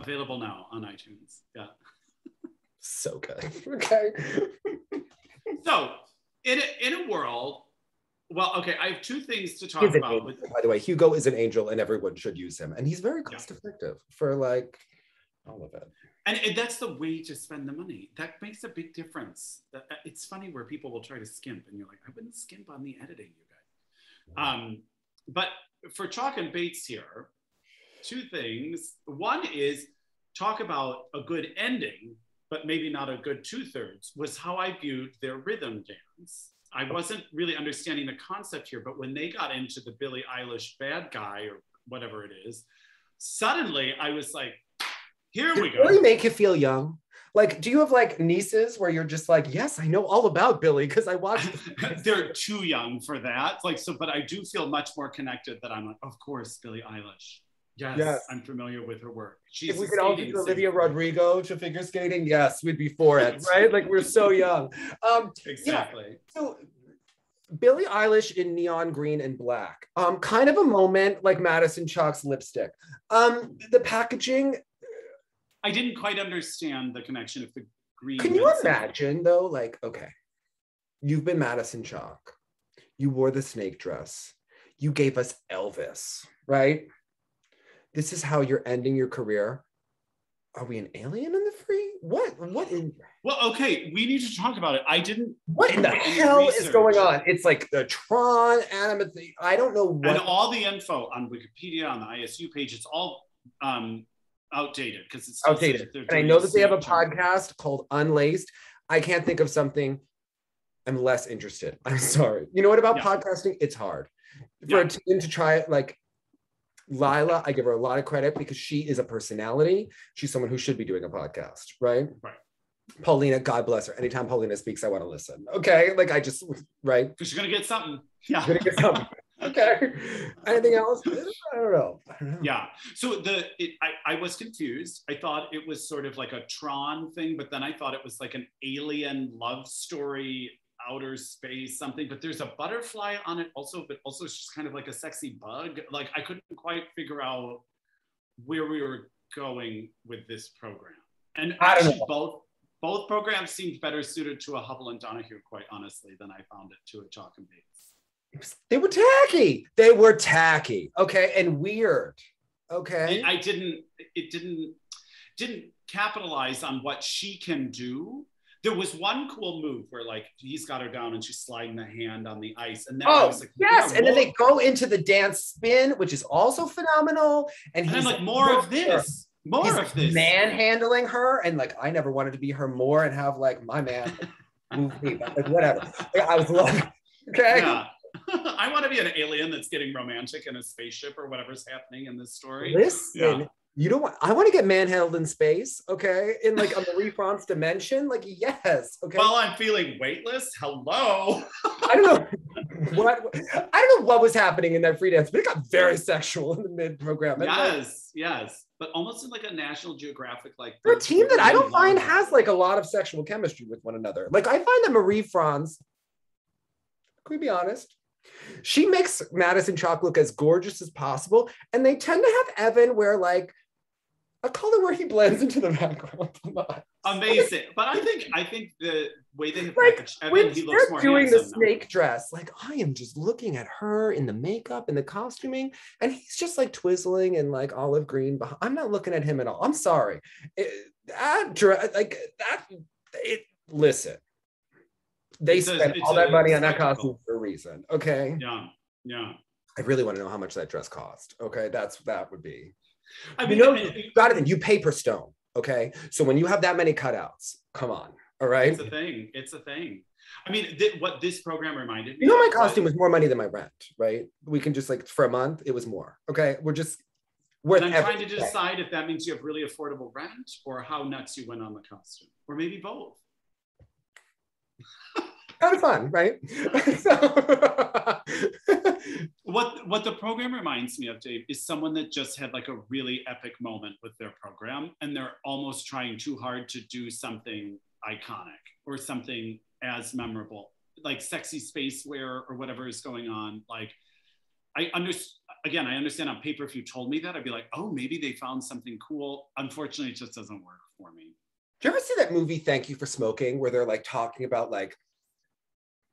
Available now on iTunes, yeah. So good, okay. So, in a, in a world, well, okay, I have two things to talk about. Angel, with by the way, Hugo is an angel and everyone should use him. And he's very cost yeah. effective for like all of it. And, and that's the way to spend the money. That makes a big difference. It's funny where people will try to skimp and you're like, I wouldn't skimp on the editing, you guys. Wow. Um, but for Chalk and Bates here, two things. One is talk about a good ending, but maybe not a good two thirds, was how I viewed their rhythm dance. I wasn't really understanding the concept here, but when they got into the Billie Eilish bad guy or whatever it is, suddenly I was like, here Did we go. Did Billie make you feel young? Like, do you have like nieces where you're just like, yes, I know all about Billie because I watched. They're too young for that. Like, so, but I do feel much more connected that I'm like, of course, Billie Eilish. Yes, yes, I'm familiar with her work. She's if we could all do Olivia Rodrigo to figure skating, yes, we'd be for it, right? Like we're so young. Um, exactly. Yeah. So Billie Eilish in neon green and black, um, kind of a moment like Madison Chalk's lipstick. Um, the packaging. I didn't quite understand the connection of the green. Can you imagine though, like, okay, you've been Madison Chalk. You wore the snake dress. You gave us Elvis, right? This is how you're ending your career. Are we an alien in the free? What? What in? Well, okay, we need to talk about it. I didn't. What in the hell research. is going on? It's like the Tron anime. I don't know what. And all the info on Wikipedia, on the I S U page, it's all um, outdated because it's outdated. And I know that they have a podcast called Unlaced. I can't think of something. I'm less interested. I'm sorry. You know what about yeah. podcasting? It's hard for yeah. a team to try it like. Lila, I give her a lot of credit because she is a personality. She's someone who should be doing a podcast, right? Right. Paulina, God bless her. Anytime Paulina speaks, I want to listen. Okay, like I just, right? Because you're going to get something. Yeah. You're going to get something. Okay. Anything else? I don't know. I don't know. Yeah. So the it, I, I was confused. I thought it was sort of like a Tron thing, but then I thought it was like an alien love story, outer space something, but there's a butterfly on it also, but also it's just kind of like a sexy bug. Like I couldn't quite figure out where we were going with this program. And I actually both both programs seemed better suited to a Hubble and Donahue, quite honestly, than I found it to a Chalk and Bates. They were tacky. They were tacky. Okay. And weird. Okay. And I didn't, it didn't, didn't capitalize on what she can do. There was one cool move where like he's got her down and she's sliding the hand on the ice, and then oh I was like, yes, yeah, and then they go into the dance spin, which is also phenomenal. And, and he's I'm like, more, more of this, more of this manhandling her, and like I never wanted to be her more and have like my man move me, but like whatever. Yeah, I was like, okay. Yeah. I want to be an alien that's getting romantic in a spaceship or whatever's happening in this story. Listen, yeah. you don't want, I want to get manhandled in space, okay? In like a Marie France dimension, like yes, okay? While I'm feeling weightless, hello. I don't know what, I don't know what was happening in that free dance, but it got very sexual in the mid-program. Yes, like, yes. But almost in like a National Geographic, like. For a team that I don't find has like a lot of sexual chemistry with one another. Like I find that Marie France, can we be honest? She makes Madison Chalk look as gorgeous as possible, and they tend to have Evan wear like a color where he blends into the background. Amazing, but I think I think the way they have like, packaged Evan, he looks more doing handsome, the snake though. Dress. Like I am just looking at her in the makeup and the costuming, and he's just like twizzling and like olive green. Behind. I'm not looking at him at all. I'm sorry. It, that dress, like that. It listen. They it's spent a, all a, that money on that costume for a reason, okay? Yeah, yeah. I really want to know how much that dress cost, okay? That's that would be. I mean, you know, I mean, Donovan, you pay per stone, okay? So when you have that many cutouts, come on, all right? It's a thing, it's a thing. I mean, th what this program reminded me You know my costume was more money than my rent, right? We can just like, for a month, it was more, okay? We're just, we're I'm trying to decide if that means you have really affordable rent or how nuts you went on the costume, or maybe both. Kind of fun, right? so, what what the program reminds me of, Dave, is someone that just had like a really epic moment with their program, and they're almost trying too hard to do something iconic or something as memorable, like sexy spacewear or whatever is going on. Like, I understand. Again, I understand on paper. If you told me that, I'd be like, oh, maybe they found something cool. Unfortunately, it just doesn't work for me. Do you ever see that movie Thank You for Smoking, where they're like talking about like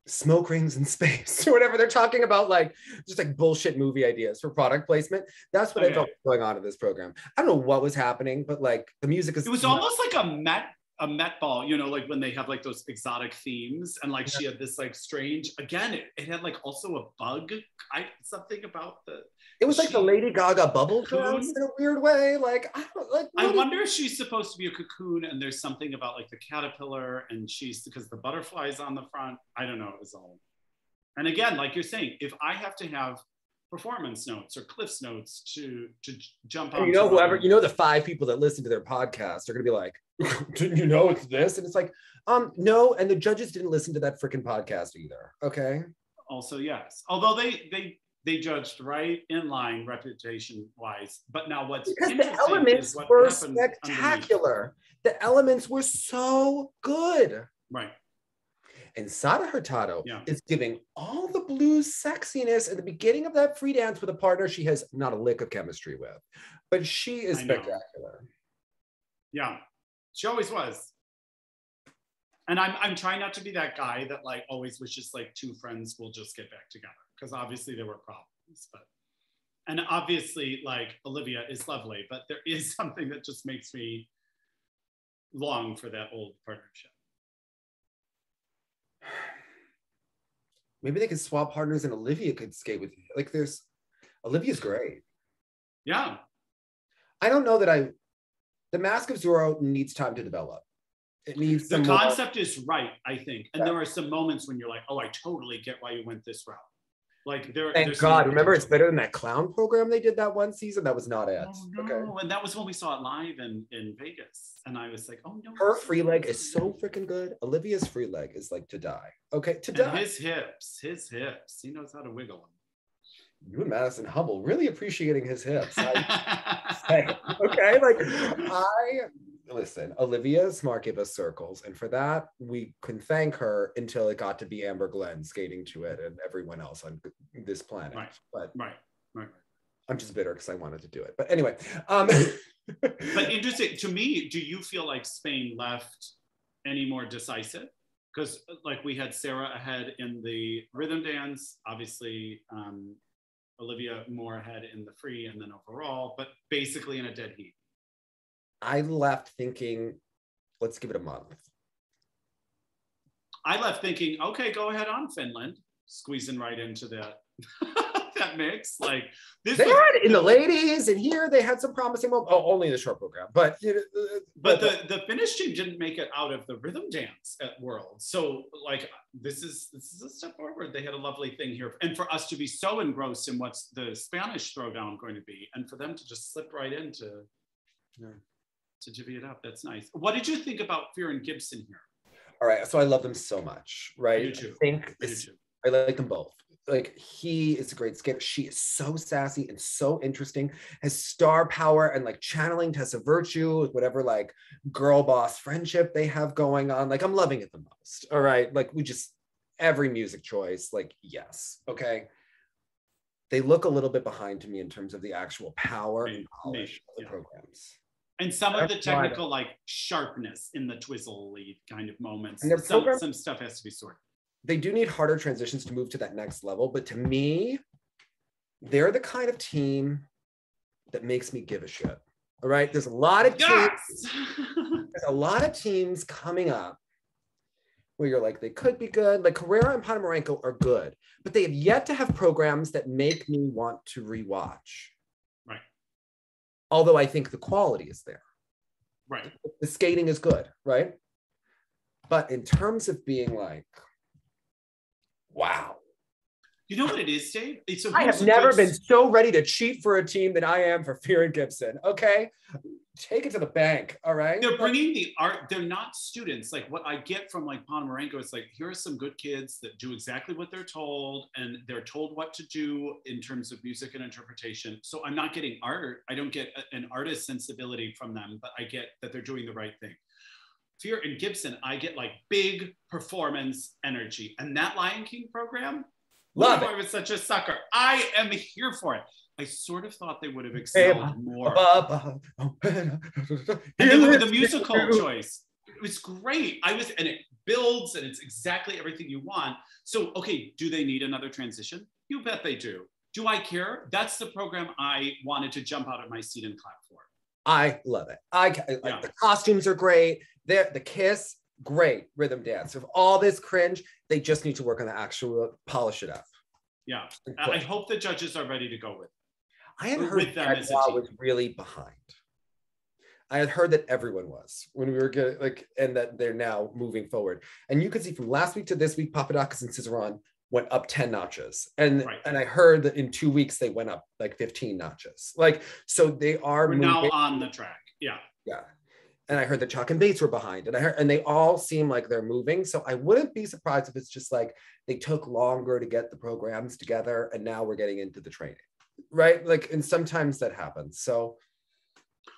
smoke rings in space or whatever? They're talking about like just like bullshit movie ideas for product placement. That's what okay. I felt was going on in this program. I don't know what was happening, but like the music is. It was almost like a Met a Met ball, you know, like when they have like those exotic themes, and like yeah. she had this like strange. Again, it, it had like also a bug. I something about the. It was like she, the Lady Gaga bubble cocoon in a weird way. Like I don't like. I wonder if she's supposed to be a cocoon, and there's something about like the caterpillar, and she's because the butterfly's on the front. I don't know. It was all. And again, like you're saying, if I have to have performance notes or Cliff's notes to to jump on, you know, whoever you know, the five people that listen to their podcast are gonna be like, didn't you know it's this? And it's like, um, no. And the judges didn't listen to that freaking podcast either. Okay. Also, yes. Although they they. They judged right in line reputation-wise, but now what's because interesting the elements is what were spectacular. Underneath. The elements were so good, right? And Sada Hurtado yeah. is giving all the blues sexiness at the beginning of that free dance with a partner she has not a lick of chemistry with, but she is I spectacular. Know. Yeah, she always was. And I'm I'm trying not to be that guy that like always wishes like two friends will just get back together. Because obviously there were problems, but and obviously like Olivia is lovely, but there is something that just makes me long for that old partnership. Maybe they could swap partners and Olivia could skate with you. Like there's Olivia's great. Yeah. I don't know that I the Mask of Zorro needs time to develop. It needs the concept more. Is right, I think. And yeah. there are some moments when you're like, oh, I totally get why you went this route. Like there, thank God. Remember, it's better than that clown program they did that one season. That was not it. Oh, no. Okay. And that was when we saw it live in, in Vegas. And I was like, oh no. Her free leg is so freaking good. Olivia's free leg is like to die. Okay, to and die. His hips, his hips. He knows how to wiggle them. You and Madison Hubble really appreciating his hips. I, okay, like I listen. Olivia's smart gave us circles, and for that we can thank her until it got to be Amber Glenn skating to it and everyone else on this planet. Right, but right, right. I'm just bitter because I wanted to do it. But anyway, um, but interesting to me. Do you feel like Spain left any more decisive? Because like we had Sarah ahead in the rhythm dance, obviously um, Olivia more ahead in the free, and then overall, but basically in a dead heat. I left thinking, let's give it a month. I left thinking, okay, go ahead on Finland, squeezing right into that that mix. Like this they was, had it in the ladies, and here they had some promising moments. Oh, only in the short program, but you know, but, but the the Finnish team didn't make it out of the rhythm dance at World. So like this is this is a step forward. They had a lovely thing here, and for us to be so engrossed in what's the Spanish throwdown going to be, and for them to just slip right into you know, to divvy it up, that's nice. What did you think about Fearon Gibson here? All right, so I love them so much, right? I do too. I think I, do too. I like them both. Like, he is a great skipper. She is so sassy and so interesting. Has star power and like channeling Tessa Virtue, whatever like girl boss friendship they have going on. Like, I'm loving it the most. All right. Like, we just, every music choice, like, yes. Okay. They look a little bit behind to me in terms of the actual power and polish of the yeah. programs. And some That's of the technical like sharpness in the twizzly kind of moments. And some, some stuff has to be sorted. They do need harder transitions to move to that next level, but to me, they're the kind of team that makes me give a shit. All right, there's a lot of yes! teams, there's a lot of teams coming up where you're like, they could be good. Like Carrera and Ponomarenko are good, but they have yet to have programs that make me want to rewatch. Right. Although I think the quality is there. Right. The, the skating is good, right? But in terms of being like, wow. You know what it is, Dave? It's a I have never choice. been so ready to cheat for a team than I am for Fearon Gibson. Okay, take it to the bank, all right? They're bringing the art. They're not students. Like what I get from like Ponomarenko is like, here are some good kids that do exactly what they're told and they're told what to do in terms of music and interpretation. So I'm not getting art. I don't get a, an artist sensibility from them, but I get that they're doing the right thing. Fearon Gibson, I get like big performance energy. And that Lion King program, love it. I was such a sucker. I am here for it. I sort of thought they would have excelled more. And then with the musical choice, it was great. I was, and it builds and it's exactly everything you want. So, okay, do they need another transition? You bet they do. Do I care? That's the program I wanted to jump out of my seat and clap for. I love it. I, I yeah. The costumes are great. They're, the kiss, great rhythm dance. Of all this cringe, they just need to work on the actual, polish it up. Yeah, I hope the judges are ready to go with it. I had heard that Benoit was really behind. I had heard that everyone was when we were getting, like, and that they're now moving forward. And you could see from last week to this week, Papadakis and Cicerone went up ten notches. And right. and I heard that in two weeks, they went up like fifteen notches. Like, so they are We're now on the track, yeah. Yeah. And I heard that Chalk and Bates were behind, and I heard, and they all seem like they're moving. So I wouldn't be surprised if it's just like they took longer to get the programs together, and now we're getting into the training, right? Like, and sometimes that happens. So,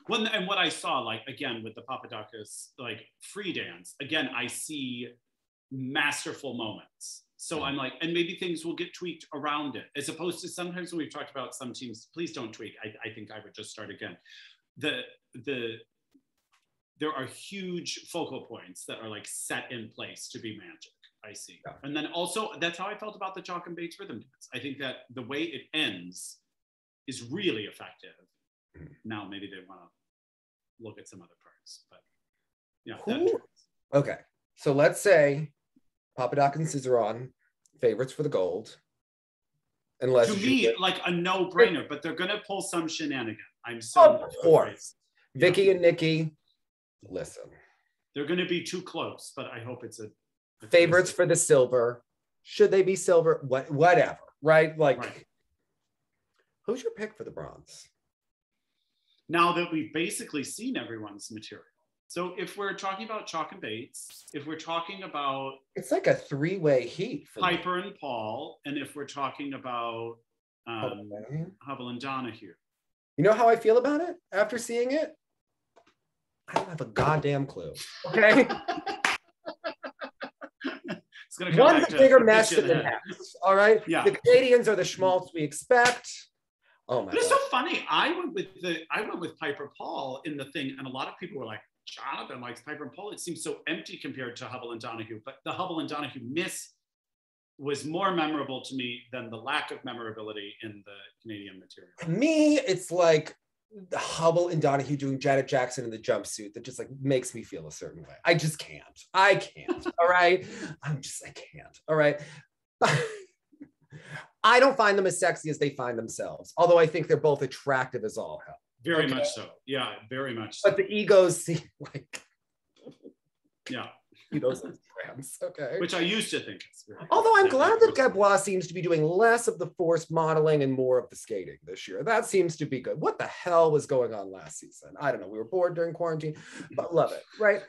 well, and what I saw, like again with the Papadakis, like free dance, again I see masterful moments. So I'm like, and maybe things will get tweaked around it, as opposed to sometimes when we've talked about some teams, please don't tweak. I, I think I would just start again. The the There are huge focal points that are like set in place to be magic, I see. Yeah. And then also, that's how I felt about the Chalk and Bates rhythm dance. I think that the way it ends is really effective. Mm-hmm. Now maybe they want to look at some other parts, but yeah. Cool. Okay, so let's say Papadakis and Cicerone, favorites for the gold. Unless to me, get... like a no-brainer, but they're gonna pull some shenanigan. I'm so- Of course, Vicky yeah. and Nikki, listen, they're going to be too close, but I hope it's a, a favorites for the silver. Should they be silver? What, whatever, right? Like, right. Who's your pick for the bronze? Now that we've basically seen everyone's material, so if we're talking about Chalk and Bates, if we're talking about it's like a three-way heat for Piper me. and Paul, and if we're talking about um, Hubble and Donahue, you know how I feel about it after seeing it. I don't have a goddamn clue. Okay. It's gonna come One's a bigger mess than the next. All right. Yeah. The Canadians are the schmaltz we expect. Oh my god. But it's god. so funny. I went with the I went with Piper Paul in the thing, and a lot of people were like, Jonathan likes Piper and Paul. It seems so empty compared to Hubble and Donahue. But the Hubble and Donahue miss was more memorable to me than the lack of memorability in the Canadian material. To me, it's like the Hubble and Donahue doing Janet Jackson in the jumpsuit that just like makes me feel a certain way. I just can't. I can't. All right. I'm just, I can't. All right. I don't find them as sexy as they find themselves, although I think they're both attractive as all hell. Very okay. much so. Yeah, very much so. But the egos seem like... yeah. Egos and trams, okay. Which I used to think. Although I'm glad that Gabois seems to be doing less of the forced modeling and more of the skating this year. That seems to be good. What the hell was going on last season? I don't know. We were bored during quarantine, but love it, right?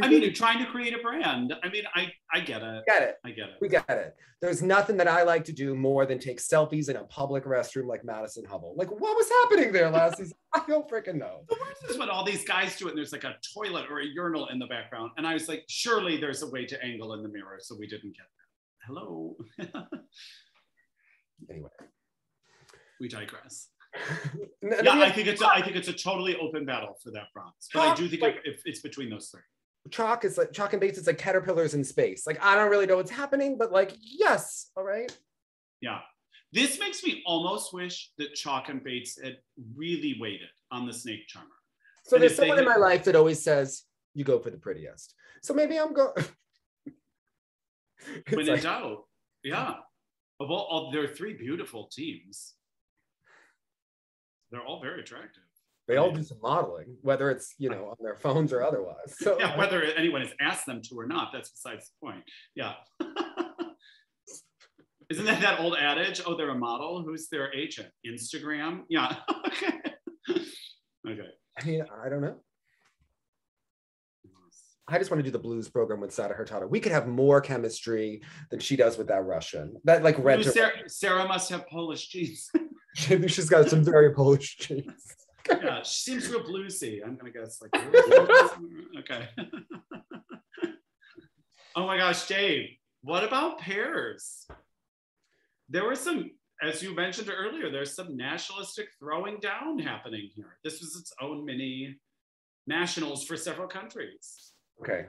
I mean, you're trying to create a brand. I mean, I, I get it. Get it. I get it. We get it. There's nothing that I like to do more than take selfies in a public restroom like Madison Hubble. Like, what was happening there last season? I don't freaking know. The worst is when all these guys do it and there's like a toilet or a urinal in the background. And I was like, surely there's a way to angle in the mirror. So we didn't get that. Hello. Anyway. We digress. no, yeah, no, I think it's a, I think it's a totally open battle for that bronze. But oh, I do think like, it, it's between those three. Chalk is like chalk and base. It's like caterpillars in space. Like I don't really know what's happening, but like yes, all right. Yeah, this makes me almost wish that Chalk and Bates had really waited on the snake charmer. So and there's someone in my life that always says you go for the prettiest. So maybe I'm going. When like, in doubt, yeah. Of all, all, there are three beautiful teams. They're all very attractive. They all do some modeling, whether it's, you know, on their phones or otherwise. So, yeah, whether anyone has asked them to or not, that's besides the point. Yeah. Isn't that that old adage? Oh, they're a model. Who's their agent? Instagram? Yeah. Okay. Okay. I mean, I don't know. I just want to do the blues program with Sada Hurtado. We could have more chemistry than she does with that Russian. That like red. Sarah, Sarah must have Polish genes. She's got some very Polish genes. Yeah, she seems real bluesy. I'm gonna guess like okay. Oh my gosh, Dave, what about pairs? There were some, as you mentioned earlier, there's some nationalistic throwing down happening here. This was its own mini nationals for several countries. Okay.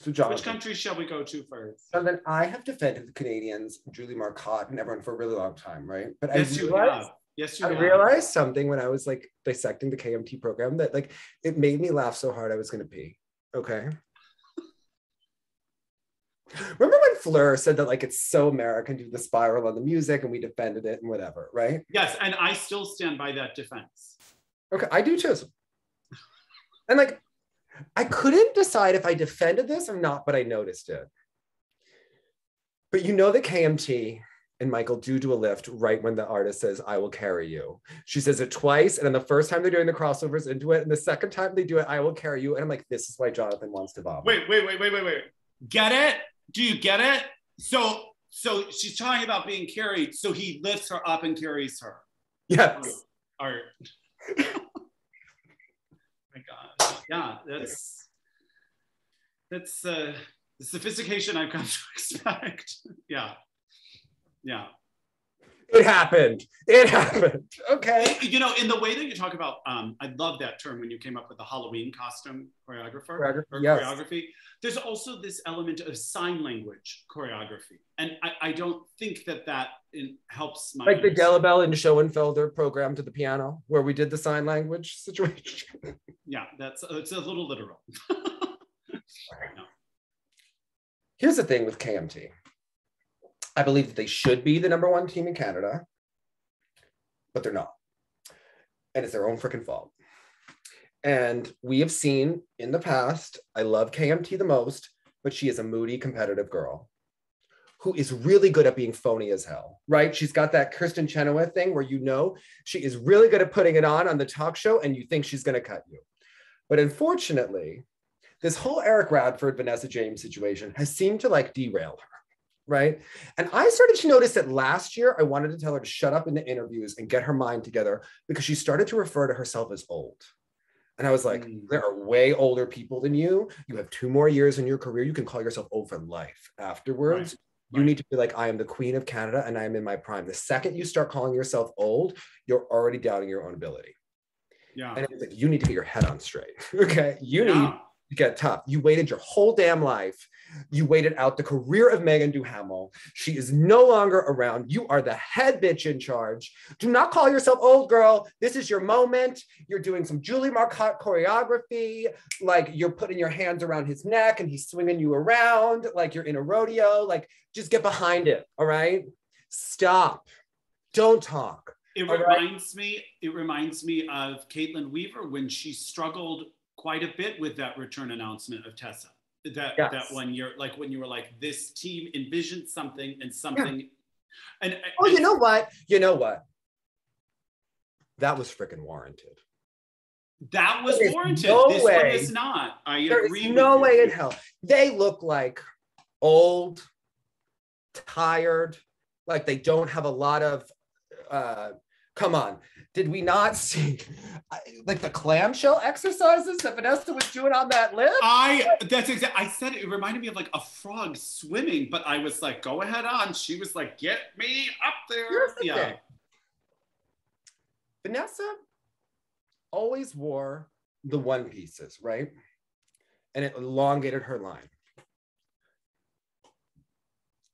So Jonathan, which country shall we go to first? So then I have defended the Canadians, Julie Marcotte, and everyone for a really long time, right? But yes, I realized Yes, you I are. realized something when I was like dissecting the K M T program that like, it made me laugh so hard I was gonna pee, okay? Remember when Fleur said that like, it's so American to do the spiral on the music and we defended it and whatever, right? Yes, and I still stand by that defense. Okay, I do too. And like, I couldn't decide if I defended this or not, but I noticed it. But you know the K M T, and Michael do do a lift right when the artist says, I will carry you. She says it twice. And then the first time they're doing the crossovers into it. And the second time they do it, I will carry you. And I'm like, this is why Jonathan wants to bomb. Wait, wait, wait, wait, wait, wait. Get it? Do you get it? So, so she's talking about being carried. So he lifts her up and carries her. Yes. All right. All right. Oh my gosh. Yeah, that's, that's uh, the sophistication I've come to expect. Yeah. Yeah. It happened. It happened. Okay. You know, in the way that you talk about, um, I love that term when you came up with the Halloween costume choreographer Choreograph or yes. choreography. There's also this element of sign language choreography. And I, I don't think that that in, helps my- Like the Delabelle and Schoenfelder program to the piano where we did the sign language situation. Yeah, that's, it's a little literal. No. Here's the thing with K M T. I believe that they should be the number one team in Canada, but they're not. And it's their own freaking fault. And we have seen in the past, I love K M T the most, but she is a moody, competitive girl who is really good at being phony as hell, right? She's got that Kirsten Chenoweth thing where you know she is really good at putting it on on the talk show and you think she's gonna cut you. But unfortunately, this whole Eric Radford, Vanessa James situation has seemed to like derail her. Right? And I started to notice that last year, I wanted to tell her to shut up in the interviews and get her mind together because she started to refer to herself as old. And I was like, mm. there are way older people than you. You have two more years in your career. You can call yourself old for life. Afterwards, right. you right. need to be like, I am the queen of Canada and I am in my prime. The second you start calling yourself old, you're already doubting your own ability. Yeah. And it's like, you need to get your head on straight. Okay. You yeah. need You got tough. You waited your whole damn life. You waited out the career of Meagan Duhamel. She is no longer around. You are the head bitch in charge. Do not call yourself old girl. This is your moment. You're doing some Julie Marcotte choreography. Like, you're putting your hands around his neck and he's swinging you around like you're in a rodeo. Like, just get behind it, all right? Stop. Don't talk. It reminds me, it reminds me of Caitlin Weaver when she struggled quite a bit with that return announcement of Tessa. That, yes. that one year, like when you were like, this team envisioned something and something. Yeah. And, and oh, you know what? You know what? That was freaking warranted. That was there warranted. No this way. One is not. I there agree. There is no way you. in hell. They look like old, tired, like they don't have a lot of, uh, come on. Did we not see like the clamshell exercises that Vanessa was doing on that lift? I that's exactly. I said it, it reminded me of like a frog swimming, but I was like, go ahead on. She was like, get me up there. Here's the yeah. thing. Vanessa always wore the one pieces, right? And it elongated her line.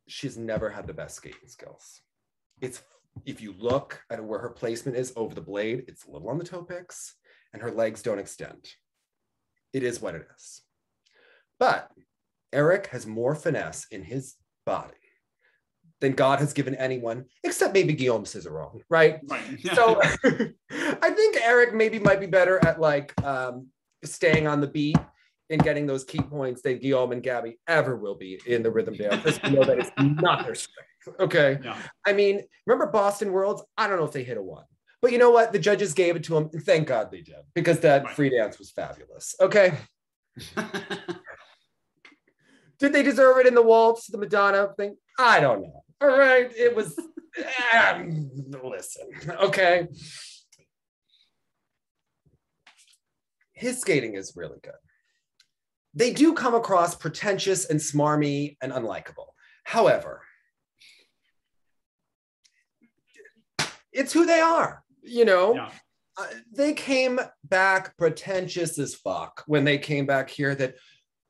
She's never had the best skating skills. It's If you look at where her placement is over the blade, it's a little on the toe picks and her legs don't extend. It is what it is. But Eric has more finesse in his body than God has given anyone, except maybe Guillaume Cicerone, right? right. So I think Eric maybe might be better at like um, staying on the beat and getting those key points than Guillaume and Gabby ever will be in the rhythm dance, because we know that it's not their strength. Okay. Yeah. I mean, remember Boston Worlds? I don't know if they hit a one, but you know what? The judges gave it to them, and thank God they did, because that right. free dance was fabulous. Okay. Did they deserve it in the waltz, the Madonna thing? I don't know. All right. It was, um, listen. Okay. His skating is really good. They do come across pretentious and smarmy and unlikable. However, it's who they are, you know? Yeah. Uh, they came back pretentious as fuck when they came back here that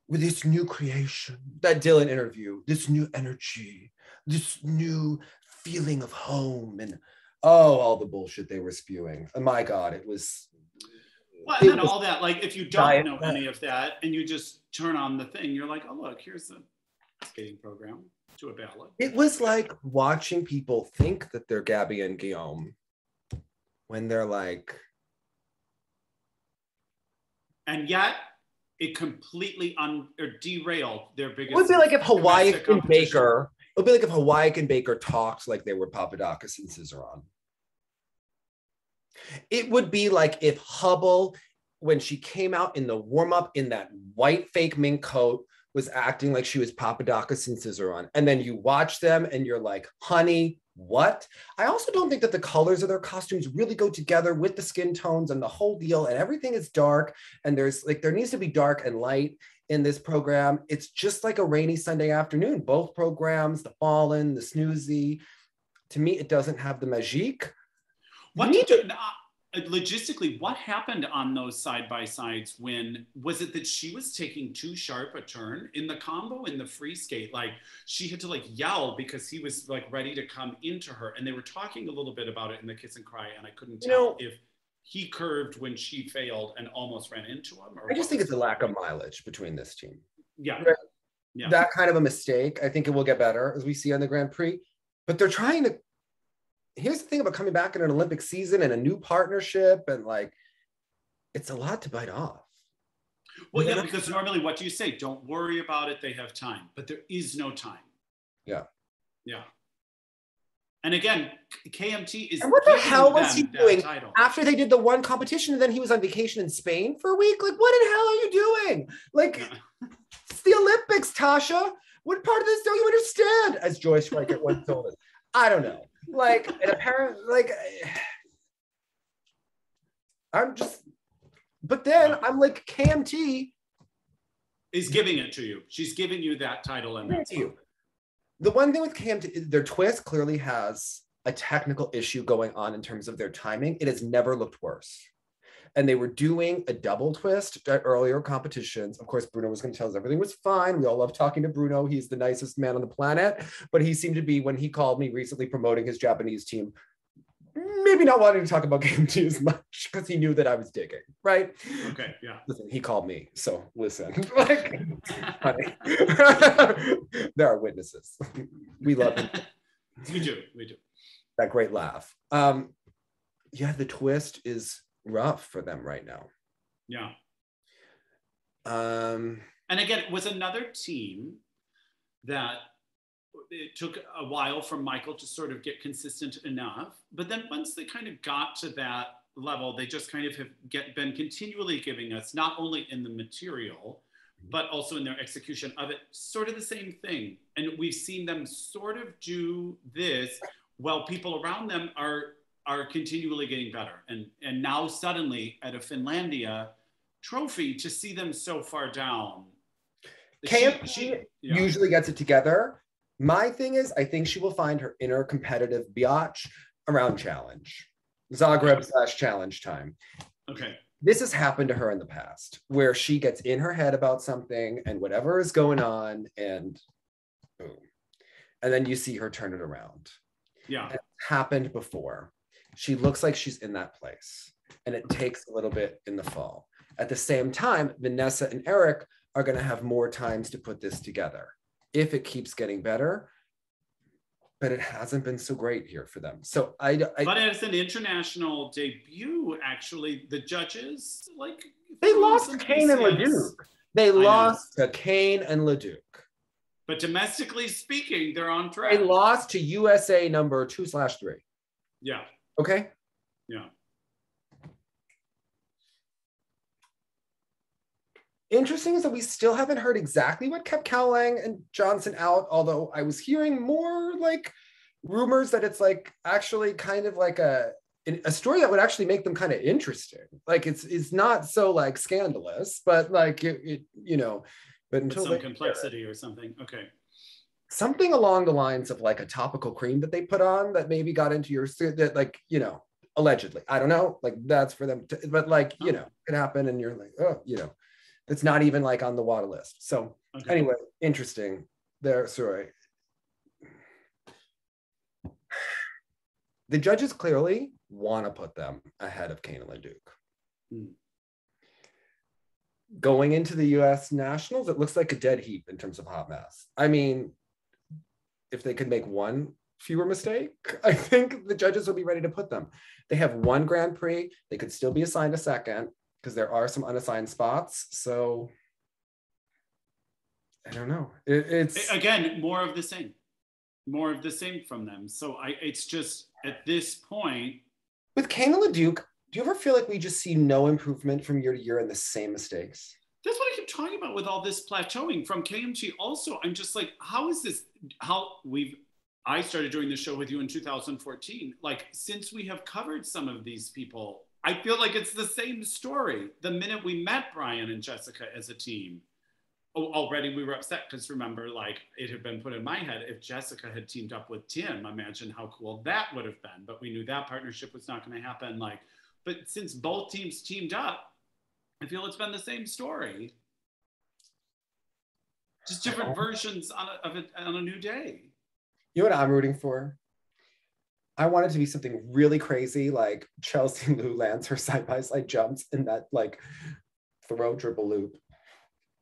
with this new creation, that Dylan interview, this new energy, this new feeling of home, and oh, all the bullshit they were spewing. And my God, it was... Well, and then all that, like, if you don't know any of that and you just turn on the thing, you're like, oh, look, here's the skating program. To a ballot. It was like watching people think that they're Gabby and Guillaume when they're like. And yet it completely un or derailed their biggest. It would be like if Hawaiian and Baker, it would be like if Hawaiian and Baker talked like they were Papadakis and Cicerone. It would be like if Hubble, when she came out in the warm-up in that white fake mink coat, was acting like she was Papadakis and Cicerone. And then you watch them and you're like, honey, what? I also don't think that the colors of their costumes really go together with the skin tones and the whole deal, and everything is dark. And there's like, there needs to be dark and light in this program. It's just like a rainy Sunday afternoon, both programs, the Fallen, the Snoozy. To me, it doesn't have the magique. What do you do? Logistically, what happened on those side-by-sides when, was it that she was taking too sharp a turn in the combo in the free skate? Like she had to like yell because he was like ready to come into her, and they were talking a little bit about it in the kiss and cry, and I couldn't tell you know, if he curved when she failed and almost ran into him. Or I just think it's a lack of mileage between this team. Yeah. yeah. That kind of a mistake. I think it will get better as we see on the Grand Prix, but they're trying to. Here's the thing about coming back in an Olympic season and a new partnership, and like, it's a lot to bite off. Well, yeah, because normally what do you say? Don't worry about it, they have time, but there is no time. Yeah. Yeah. And again, K M T is- And what the hell was he doing after they did the one competition and then he was on vacation in Spain for a week? Like, what in hell are you doing? Like, yeah. It's the Olympics, Tasha. What part of this don't you understand? As Joyce Reichert once told us. I don't know. Like, and apparently, like, I'm just, but then I'm like, K M T is giving it to you. She's giving you that title. And that you. The one thing with K M T, their twist clearly has a technical issue going on in terms of their timing. It has never looked worse. and they were doing a double twist at earlier competitions. Of course, Bruno was going to tell us everything was fine. We all love talking to Bruno. He's the nicest man on the planet. But he seemed to be, when he called me recently promoting his Japanese team, maybe not wanting to talk about Game Two as much because he knew that I was digging, right? Okay, yeah. Listen, he called me, so listen. Like, honey, there are witnesses. We love him. We do, we do. That great laugh. Um, yeah, the twist is rough for them right now. Yeah. Um, and again, it was another team that it took a while for Michael to sort of get consistent enough. But then once they kind of got to that level, they just kind of have get, been continually giving us, not only in the material, but also in their execution of it, sort of the same thing. And we've seen them sort of do this while people around them are are continually getting better. And, and now suddenly at a Finlandia Trophy, to see them so far down. K M P she, she yeah. usually gets it together. My thing is, I think she will find her inner competitive biatch around challenge. Zagreb slash challenge time. Okay. This has happened to her in the past, where she gets in her head about something and whatever is going on, and boom. And then you see her turn it around. Yeah. It's happened before. She looks like she's in that place. And it takes a little bit in the fall. At the same time, Vanessa and Eric are going to have more times to put this together, if it keeps getting better, but it hasn't been so great here for them. So I, I But as an international debut, actually, the judges, like- They lost to Cain and LeDuc. They I lost know. to Cain and LeDuc. But domestically speaking, they're on track. They lost to U S A number two slash three. Yeah. Okay? Yeah. Interesting is that we still haven't heard exactly what kept Cowling and Johnson out, although I was hearing more like rumors that it's like actually kind of like a a story that would actually make them kind of interesting. Like it's it's not so like scandalous, but like it, it you know, but until With some complexity or something. Okay. Something along the lines of like a topical cream that they put on that maybe got into your suit that like, you know, allegedly. I don't know. Like that's for them to, but like, you know, it happened and you're like, oh, you know. That's not even like on the water list. So okay. Anyway, interesting there, sorry. The judges clearly want to put them ahead of Cain and LeDuc. Mm. Going into the U S Nationals, it looks like a dead heat in terms of hot mess. I mean, if they could make one fewer mistake, I think the judges will be ready to put them. They have one Grand Prix. They could still be assigned a second, because there are some unassigned spots. So I don't know. It, it's again, more of the same, more of the same from them. So I, it's just at this point. With Cain and LeDuc, do you ever feel like we just see no improvement from year to year in the same mistakes? That's what I keep talking about with all this plateauing from K M T also. I'm just like, how is this, how we've, I started doing this show with you in two thousand fourteen. Like since we have covered some of these people, I feel like it's the same story. The minute we met Brian and Jessica as a team, oh, already we were upset because remember, like it had been put in my head, if Jessica had teamed up with Tim, imagine how cool that would have been. But we knew that partnership was not gonna happen. Like, but since both teams teamed up, I feel it's been the same story. Just different versions on a, of a, on a new day. You know what I'm rooting for? I want it to be something really crazy, like Chelsea Lou lands her side-by-side jumps in that like throw dribble loop.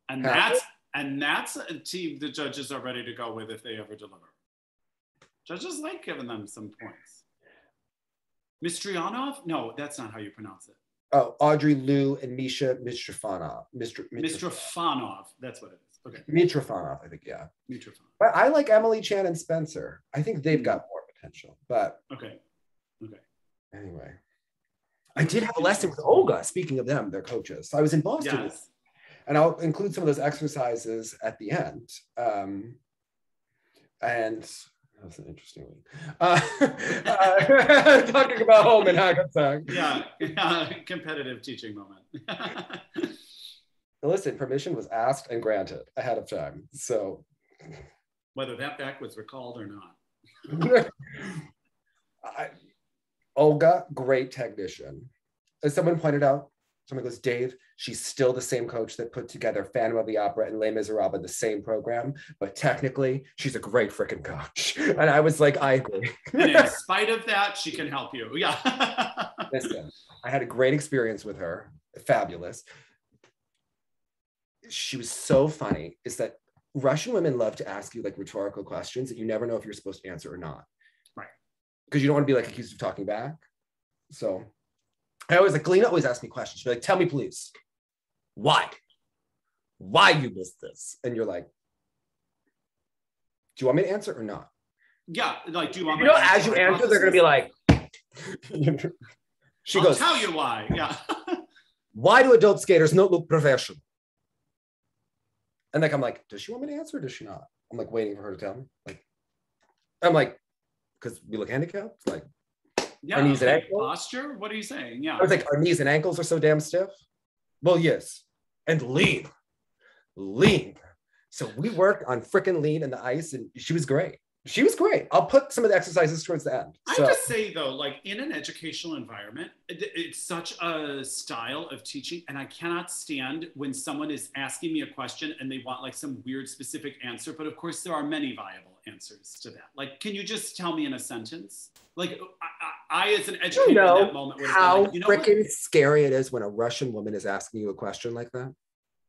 And that's, and that's a team the judges are ready to go with if they ever deliver. Judges like giving them some points. Mistryanov? No, that's not how you pronounce it. Oh, Audrey Lou and Misha Mitrofanov. Mistr Mitrofanov, that's what it is. Okay. Mitrofanov, I think, yeah. Mitrofanov. But I like Emily Chan and Spencer. I think they've got more potential, but okay, okay. Anyway, I did have a lesson with Olga. Speaking of them, their coaches. So I was in Boston, yes. And I'll include some of those exercises at the end. Um, and that was an interesting week. Uh, uh, talking about home and Hackensack. Yeah, yeah, competitive teaching moment. Listen, permission was asked and granted ahead of time. So whether that back was recalled or not. I, Olga, great technician. As someone pointed out, someone goes, Dave, she's still the same coach that put together Phantom of the Opera and Les Miserables, the same program, but technically she's a great freaking coach. And I was like, I agree. And in spite of that, she can help you. Yeah. Listen, I had a great experience with her. Fabulous. She was so funny. Is that Russian women love to ask you like rhetorical questions that you never know if you're supposed to answer or not. Right. Because you don't want to be like accused of talking back. So I always like, Galina always asked me questions. She'd be like, tell me please, why? Why you missed this? And you're like, do you want me to answer or not? Yeah, like, do you want me to answer? You know, as you answer, they're gonna be like, she goes, I'll tell you why, yeah. Why do adult skaters not look professional? And like, I'm like, does she want me to answer or does she not? I'm like waiting for her to tell me. Like, I'm like, because we look handicapped, like, yeah, our knees and ankles. Posture? What are you saying? Yeah. I was like, our knees and ankles are so damn stiff. Well, yes. And lean. Lean. So we worked on freaking lean and the ice, and she was great. She was great. I'll put some of the exercises towards the end. So. I have to say though, like in an educational environment, it's such a style of teaching, and I cannot stand when someone is asking me a question and they want like some weird specific answer, but of course there are many viable answers to that. Like, can you just tell me in a sentence? Like I, I, I as an educator you know in that moment, how like, you know freaking scary it is when a Russian woman is asking you a question like that?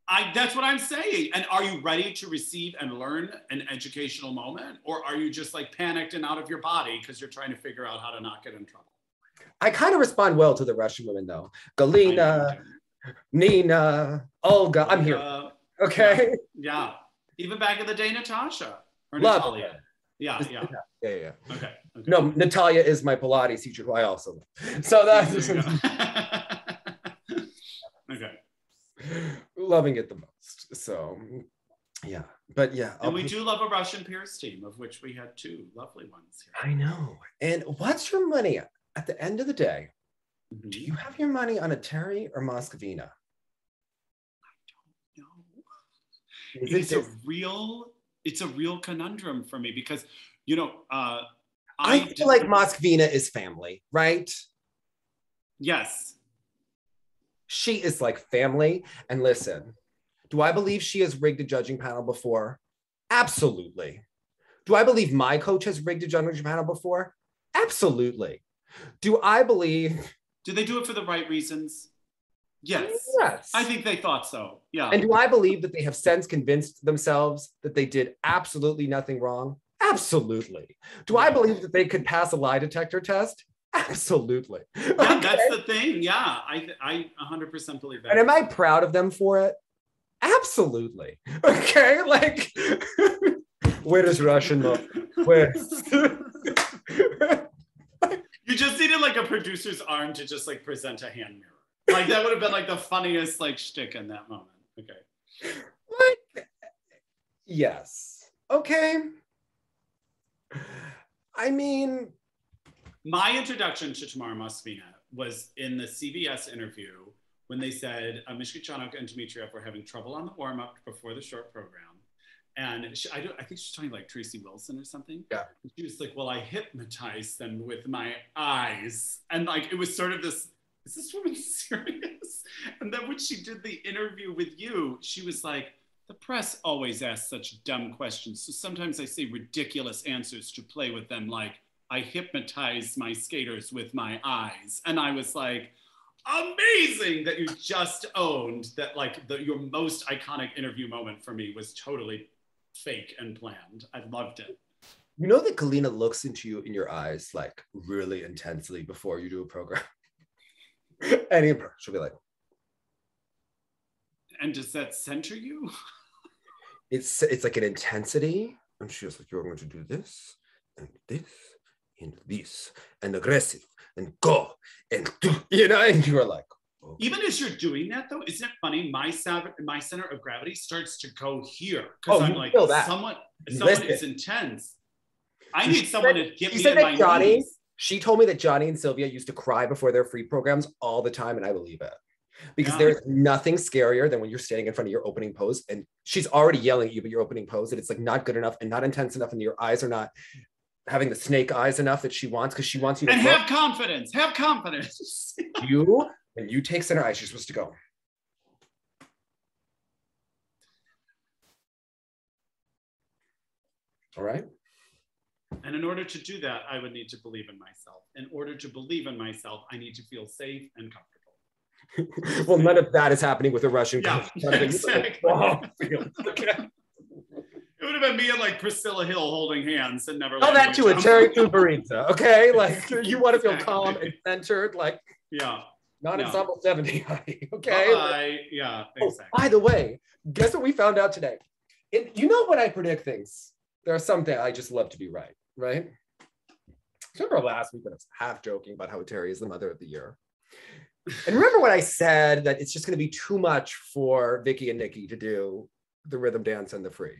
I, that's what I'm saying. And are you ready to receive and learn an educational moment? Or are you just like panicked and out of your body because you're trying to figure out how to not get in trouble? I kind of respond well to the Russian women though. Galina, Nina, Olga, I'm here. Uh, okay. Yeah. yeah. Even back in the day, Natasha or Love Natalia. Yeah, yeah. Yeah, yeah, yeah. Okay, okay. No, Natalia is my Pilates teacher who I also love. So that's... okay. Loving it the most, so yeah, but yeah. I'll and we do love a Russian peers team, of which we had two lovely ones here. I know. And what's your money at the end of the day? Mm-hmm. Do you have your money on a Terry or Moscovina? I don't know. Is it's it a real. It's a real conundrum for me because, you know, uh, I, I feel like Moscovina is family, right? Yes. She is like family. And listen, do I believe she has rigged a judging panel before? Absolutely. Do I believe my coach has rigged a judging panel before? Absolutely. Do I believe... Do they do it for the right reasons? Yes. Yes. I think they thought so. Yeah. And do I believe that they have since convinced themselves that they did absolutely nothing wrong? Absolutely. Do I believe that they could pass a lie detector test? Absolutely. Yeah, okay. That's the thing. Yeah, I I one hundred percent believe that. And am I proud of them for it? Absolutely. Okay, like, where does Russian love? Where? You just needed like a producer's arm to just like present a hand mirror. Like that would have been like the funniest like shtick in that moment. Okay. What? Yes. Okay. I mean. My introduction to Tamara Mosfina was in the C B S interview when they said uh, Mishkichanuk and Dmitriev were having trouble on the warm-up before the short program. And she, I, don't, I think she's talking like Tracy Wilson or something. Yeah. And she was like, well, I hypnotized them with my eyes. And like, it was sort of this, is this woman serious? And then when she did the interview with you, she was like, the press always asks such dumb questions. So sometimes I say ridiculous answers to play with them, like, I hypnotized my skaters with my eyes. And I was like, amazing that you just owned that like the, your most iconic interview moment for me was totally fake and planned. I loved it. You know that Galina looks into you in your eyes like really intensely before you do a program. Any she'll be like. And does that center you? it's, it's like an intensity. And she was like, you're going to do this and this. And this and aggressive and go and do, you know, and you are like, oh. Even as you're doing that though, isn't it funny? My sav- my center of gravity starts to go here because oh, I'm like, someone, someone is intense. I need someone to get me in my knees. She told me that Johnny and Sylvia used to cry before their free programs all the time, and I believe it because yeah. There's nothing scarier than when you're standing in front of your opening pose and she's already yelling at you, but your opening pose and it's like not good enough and not intense enough, and your eyes are not. Having the snake eyes enough that she wants because she wants you to- And look. have confidence, have confidence. You When you take center ice, you're supposed to go. All right. And in order to do that, I would need to believe in myself. In order to believe in myself, I need to feel safe and comfortable. Well, none of that is happening with a Russian coach. Yeah, exactly. Like, okay. It would have been me and like Priscilla Hill holding hands and never. Oh, that to a Terry Kubarita, okay? Like you want to feel exactly. calm and centered, like yeah, not no. ensemble seventy, honey, okay? I, yeah. Exactly. Oh, by the way, guess what we found out today? It, you know when I predict things, there are some things I just love to be right. Right? Remember last week when I was half joking about how Terry is the mother of the year. And remember when I said that it's just going to be too much for Vicky and Nikki to do the rhythm dance and the free.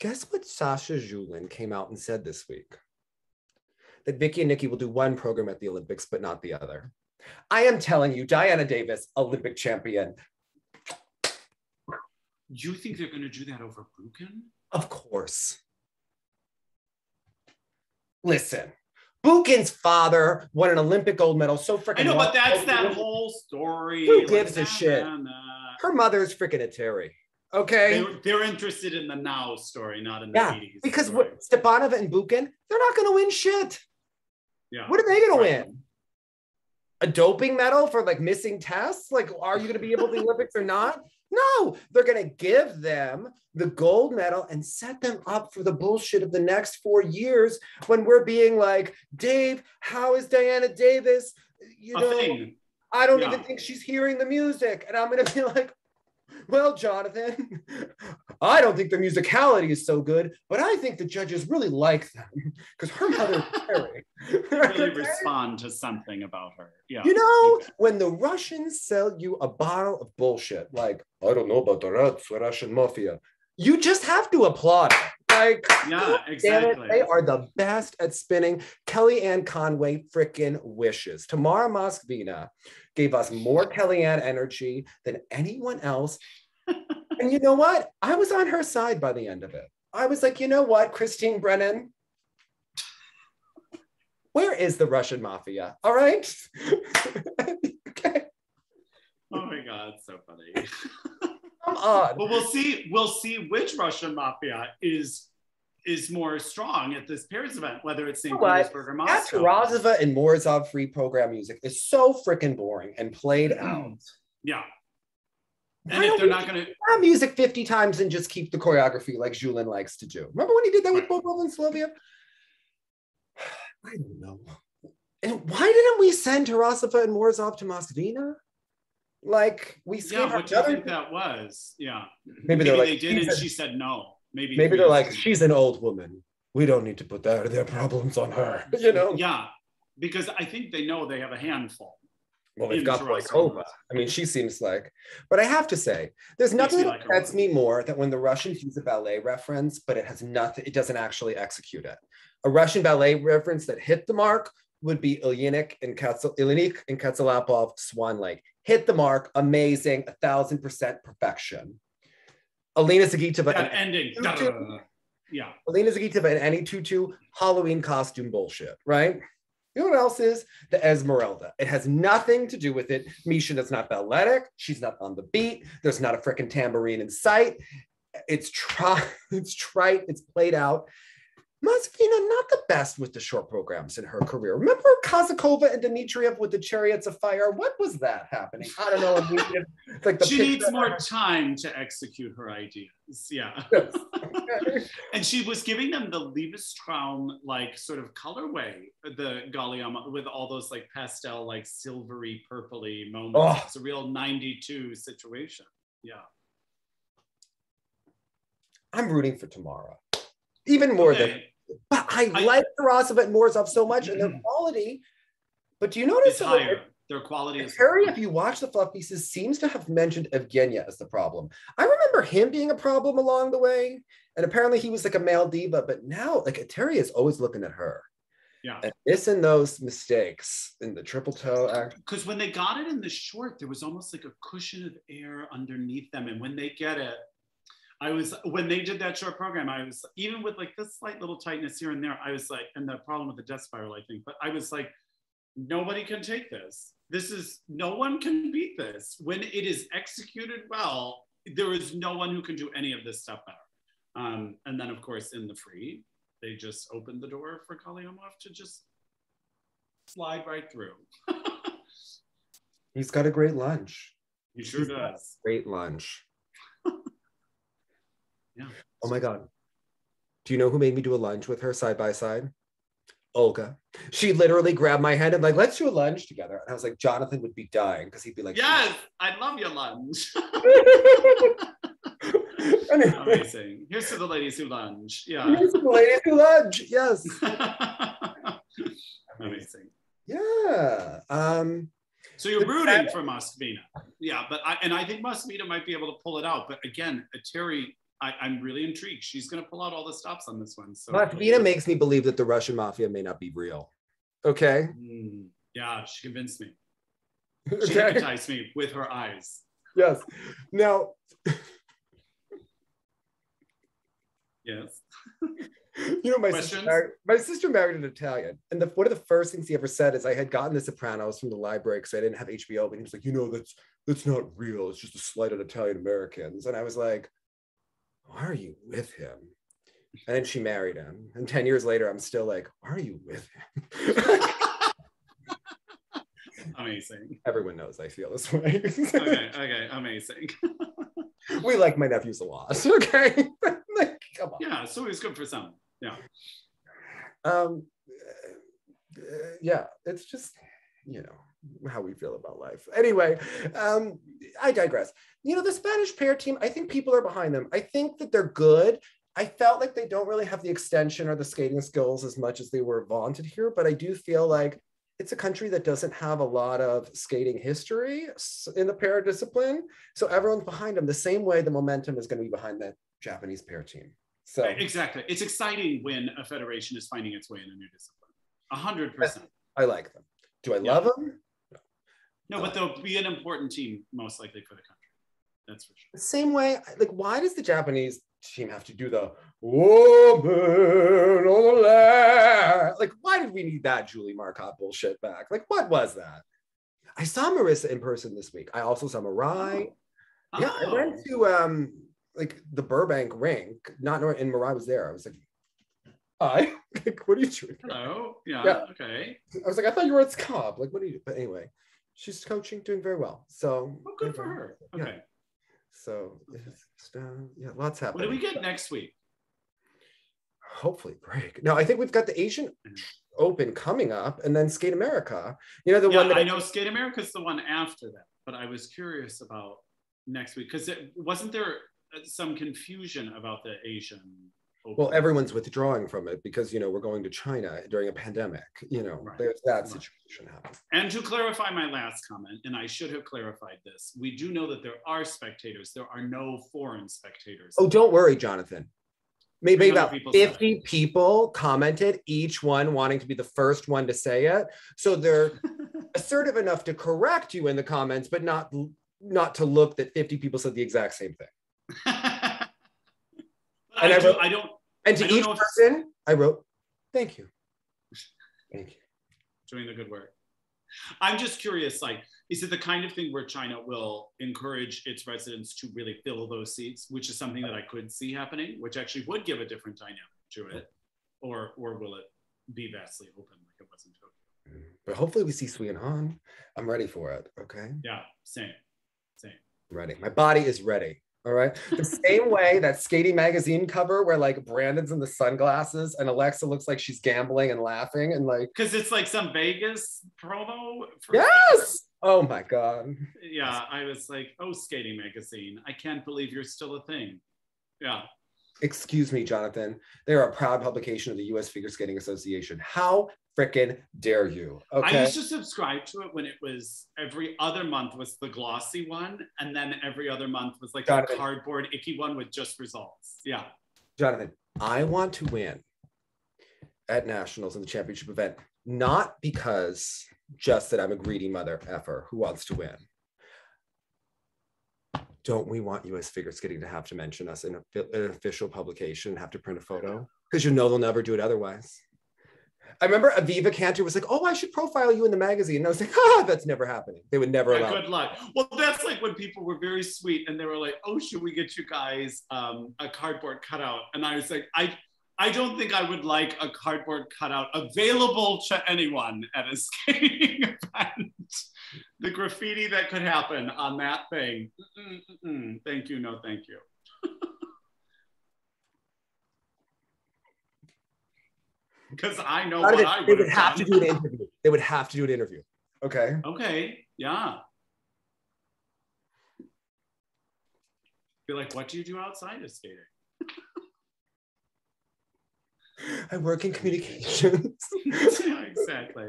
Guess what Sasha Julin came out and said this week? That Vicky and Nikki will do one program at the Olympics, but not the other. I am telling you, Diana Davis, Olympic champion. You think they're going to do that over Bukin? Of course. Listen, Bukin's father won an Olympic gold medal so freaking. I know, but that's that whole story. Who gives a shit? Her mother's freaking a Terry. Okay. They're, they're interested in the now story, not in the yeah, eighties. Because what, Stepanova and Bukin, they're not going to win shit. Yeah. What are they going right. to win? A doping medal for like missing tests? Like, are you going to be able to the Olympics or not? No, they're going to give them the gold medal and set them up for the bullshit of the next four years when we're being like, Dave, how is Diana Davis? You know, thing. I don't yeah. even think she's hearing the music. And I'm going to be like, well, Jonathan, I don't think the musicality is so good, but I think the judges really like them because her mother Terry. Really respond to something about her. Yeah. You know, okay. when the Russians sell you a bottle of bullshit, like, I don't know about the Reds, the Russian mafia, you just have to applaud it. Like, yeah, exactly. They are the best at spinning. Kellyanne Conway freaking wishes. Tamara Moskvina gave us more Kellyanne energy than anyone else. And you know what? I was on her side by the end of it. I was like, you know what, Christine Brennan? Where is the Russian mafia? All right. Okay. Oh my God, so funny. Come on. But we'll see, we'll see which Russian mafia is is more strong at this Paris event, whether it's Saint Petersburg or Moscow. That Tarasova and Morozov free program music is so freaking boring and played out. Yeah. And Why if they're not gonna that music fifty times and just keep the choreography like Julin likes to do. Remember when he did that with Bobov and Slovia? I don't know. And why didn't we send Tarasova and Morozov to Moskvina? Like we yeah, what do you think that was? Yeah. Maybe, maybe they're like, they did, and a, she said no. Maybe maybe they're like, she's an old woman. We don't need to put their, their problems on her. You know? Yeah, because I think they know they have a handful. Well, they've got Wakaba. I mean, she seems like. But I have to say, there's nothing that upsets me more than when the Russians use a ballet reference, but it has nothing. It doesn't actually execute it. A Russian ballet reference that hit the mark would be Ilyinik and Katsalapov, Swan Lake. Hit the mark, amazing, a thousand percent perfection. Alina Zagitova. That ending. Tutu, yeah. Alina Zagitova in any tutu, Halloween costume bullshit, right? You know what else is? The Esmeralda. It has nothing to do with it. Misha is not balletic. She's not on the beat. There's not a freaking tambourine in sight. It's, tri it's trite. It's played out. Moskvina, not the best with the short programs in her career. Remember Kazakova and Dmitriev with the Chariots of Fire? What was that happening? I don't know. It's like the she needs more time to execute her ideas. Yeah. Yes. Okay. And she was giving them the Liebestraum, like sort of colorway, the Galliama, with all those like pastel, like silvery, purpley moments. Oh. It's a real ninety-two situation. Yeah. I'm rooting for Tamara. Even more okay. than. But I, I like Tarasova and Morozov so much and their quality. But do you notice it's higher. Their quality is Harry, if you watch the fluff pieces, seems to have mentioned Evgenia as the problem. I remember him being a problem along the way. And apparently he was like a male diva, but now like Terry is always looking at her. Yeah. And this and those mistakes in the triple toe act. Because when they got it in the short, there was almost like a cushion of air underneath them. And when they get it, I was, when they did that short program, I was, even with like this slight little tightness here and there, I was like, and the problem with the death spiral, I think, but I was like, nobody can take this. This is, no one can beat this. When it is executed well, there is no one who can do any of this stuff better. Um, and then of course in the free, they just opened the door for Kalyamov to just slide right through. He's got a great lunch. He sure He's does. Great lunch. Yeah. Oh my God. Do you know who made me do a lunch with her side by side? Olga. She literally grabbed my hand and like, let's do a lunch together. And I was like, Jonathan would be dying because he'd be like, yes, I love your lunch. Amazing. Here's to the ladies who lunge. Yeah. Here's to the ladies who lunge. Yes. Amazing. Yeah. Um, so you're rooting for Moskvina. Yeah, but I, and I think Moskvina might be able to pull it out. But again, Ateri, I, I'm really intrigued. She's going to pull out all the stops on this one. So Moskvina makes me believe that the Russian mafia may not be real. Okay. Mm, yeah, she convinced me. She hypnotized me with her eyes. Yes. Now. Yes. You know, my sister, married, my sister married an Italian. And the, one of the first things he ever said is I had gotten The Sopranos from the library because I didn't have H B O. But he was like, you know, that's, that's not real. It's just a slight on Italian Americans. And I was like, why are you with him? And then she married him. And ten years later, I'm still like, why are you with him? Amazing. Everyone knows I feel this way. Okay, okay, amazing. We like my nephews a lot, okay? Like, come on. Yeah, so it's good for some, yeah. Um, uh, yeah, it's just, you know, how we feel about life. Anyway, um, I digress. You know, the Spanish pair team, I think people are behind them. I think that they're good. I felt like they don't really have the extension or the skating skills as much as they were vaunted here, but I do feel like it's a country that doesn't have a lot of skating history in the para discipline. So everyone's behind them the same way the momentum is going to be behind that Japanese pair team. So exactly. It's exciting when a federation is finding its way in a new discipline. A hundred percent. I like them. Do I yeah. love them? No, no but they'll be an important team most likely for the country. That's for sure. The same way, like, why does the Japanese team have to do the woman on the land? Like, why did we need that Julie Marcotte bullshit back? Like, what was that? I saw Marissa in person this week. I also saw Mariah. Oh. Yeah, oh. I went to um like the Burbank rink, not knowing, and Mariah was there. I was like, hi, like, what are you doing? Hello, yeah, yeah, okay. I was like, I thought you were at S C O B. Like, what are you doing? But anyway, she's coaching, doing very well. So oh, good for her. Yeah. Okay. So uh, yeah, lots happening. What do we get next week? Hopefully break. No, I think we've got the Asian Open coming up and then Skate America. You know, the yeah, one that I know Skate America is the one after that, but I was curious about next week because wasn't there some confusion about the Asian Open? Well, everyone's withdrawing from it because, you know, we're going to China during a pandemic. You know, right. There's that situation happening. And to clarify my last comment, and I should have clarified this, we do know that there are spectators. There are no foreign spectators. Oh, don't worry, Jonathan. Maybe about fifty people commented, each one wanting to be the first one to say it. So they're assertive enough to correct you in the comments, but not not to look that fifty people said the exact same thing. And I, I, do, wrote, I don't. And to don't each person, if... I wrote, "Thank you, thank you, doing the good work." I'm just curious, like, is it the kind of thing where China will encourage its residents to really fill those seats, which is something that I could see happening, which actually would give a different dynamic to it, or or will it be vastly open like it was in Tokyo? But hopefully we see Sui and Han. I'm ready for it, okay? Yeah, same, same. Ready, my body is ready, all right? The same way that Skating Magazine cover where like Brandon's in the sunglasses and Alexa looks like she's gambling and laughing and like. Because it's like some Vegas promo. For yes! Oh my God. Yeah, I was like, oh, Skating Magazine, I can't believe you're still a thing. Yeah. Excuse me, Jonathan. They're a proud publication of the U S Figure Skating Association. How frickin' dare you? Okay. I used to subscribe to it when it was every other month was the glossy one, and then every other month was like the cardboard icky one with just results. Yeah. Jonathan, I want to win at nationals in the championship event, not because just that I'm a greedy mother effer who wants to win. Don't we want U S Figure Skating to have to mention us in a, an official publication and have to print a photo? Because you know they'll never do it otherwise. I remember Aviva Cantor was like, oh, I should profile you in the magazine. And I was like, ah, that's never happening. They would never yeah, allow good luck. Well, that's like when people were very sweet and they were like, oh, should we get you guys um, a cardboard cutout? And I was like, I I don't think I would like a cardboard cutout available to anyone at a skating event. The graffiti that could happen on that thing. Mm-mm, mm-mm. Thank you, no thank you. Because I know what I would have done. They would have to do an interview. They would have to do an interview. Okay. Okay. Yeah. You're like, what do you do outside of skating? I work in communications. Yeah, exactly.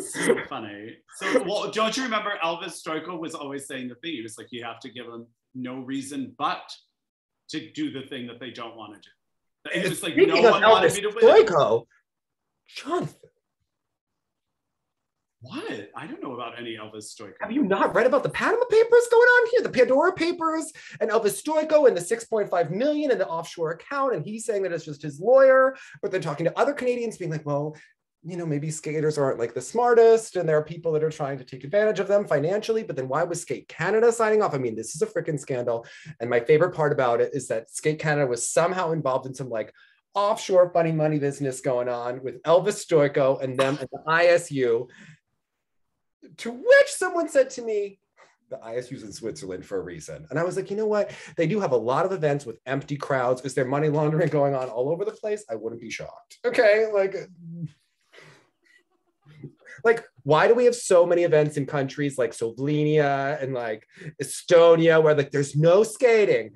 So funny. So, well, don't you remember Elvis Stoico was always saying the thing? He was like, you have to give them no reason but to do the thing that they don't want to do. It was like, no one wanted me to win. Jonathan. What? I don't know about any Elvis Stoico. Have you not read about the Panama Papers going on here? The Pandora Papers and Elvis Stoico and the six point five million and the offshore account. And he's saying that it's just his lawyer, but they're talking to other Canadians being like, well, you know, maybe skaters aren't like the smartest and there are people that are trying to take advantage of them financially, but then why was Skate Canada signing off? I mean, this is a freaking scandal. And my favorite part about it is that Skate Canada was somehow involved in some like offshore funny money business going on with Elvis Stoico and them at the I S U. To which someone said to me, the I S U's in Switzerland for a reason. And I was like, you know what? They do have a lot of events with empty crowds. Is there money laundering going on all over the place? I wouldn't be shocked. Okay, like... Like, why do we have so many events in countries like Slovenia and like Estonia where like there's no skating?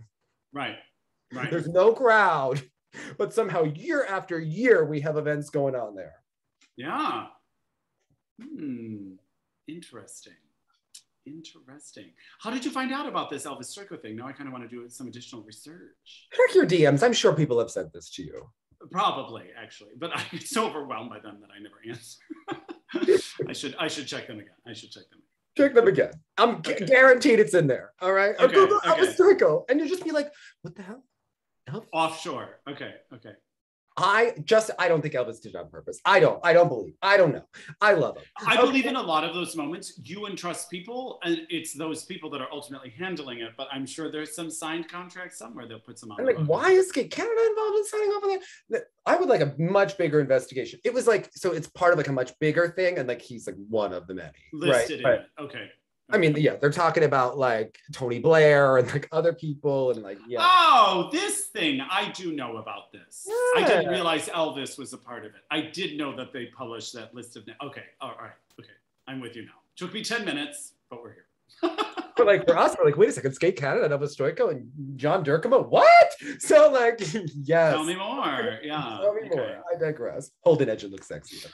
Right, right. There's no crowd, but somehow year after year we have events going on there. Yeah. Hmm. Interesting. Interesting. How did you find out about this Elvis Stoico thing? Now I kind of want to do some additional research. Check your D Ms. I'm sure people have sent this to you. Probably, actually, but I'm so overwhelmed by them that I never answer. I should, I should check them again. I should check them. Check them again. I'm okay. Guaranteed it's in there. All right. Okay. Google okay. Elvis Stoico, and you'll just be like, "What the hell?" Elvis? Offshore. Okay. Okay. I just, I don't think Elvis did it on purpose. I don't. I don't believe. I don't know. I love him. I okay. believe in a lot of those moments. You entrust people, and it's those people that are ultimately handling it. But I'm sure there's some signed contract somewhere they'll put some on. I'm like, why is Skate Canada involved in signing off on that? I would like a much bigger investigation. It was like, so it's part of like a much bigger thing, and like he's like one of the many listed. Right? In right. It. Okay. I mean, yeah, they're talking about like Tony Blair and like other people and like, yeah. Oh, this thing, I do know about this. Yeah. I didn't realize Elvis was a part of it. I did know that they published that list of names. Okay, all right, okay, I'm with you now. Took me ten minutes, but we're here. But like for us, we're like, wait a second, Skate Canada, Elvis Stoico and John Derkema, what? So like, yes. Tell me more, yeah. Tell me okay. more, I digress. Hold an edge and look sexy.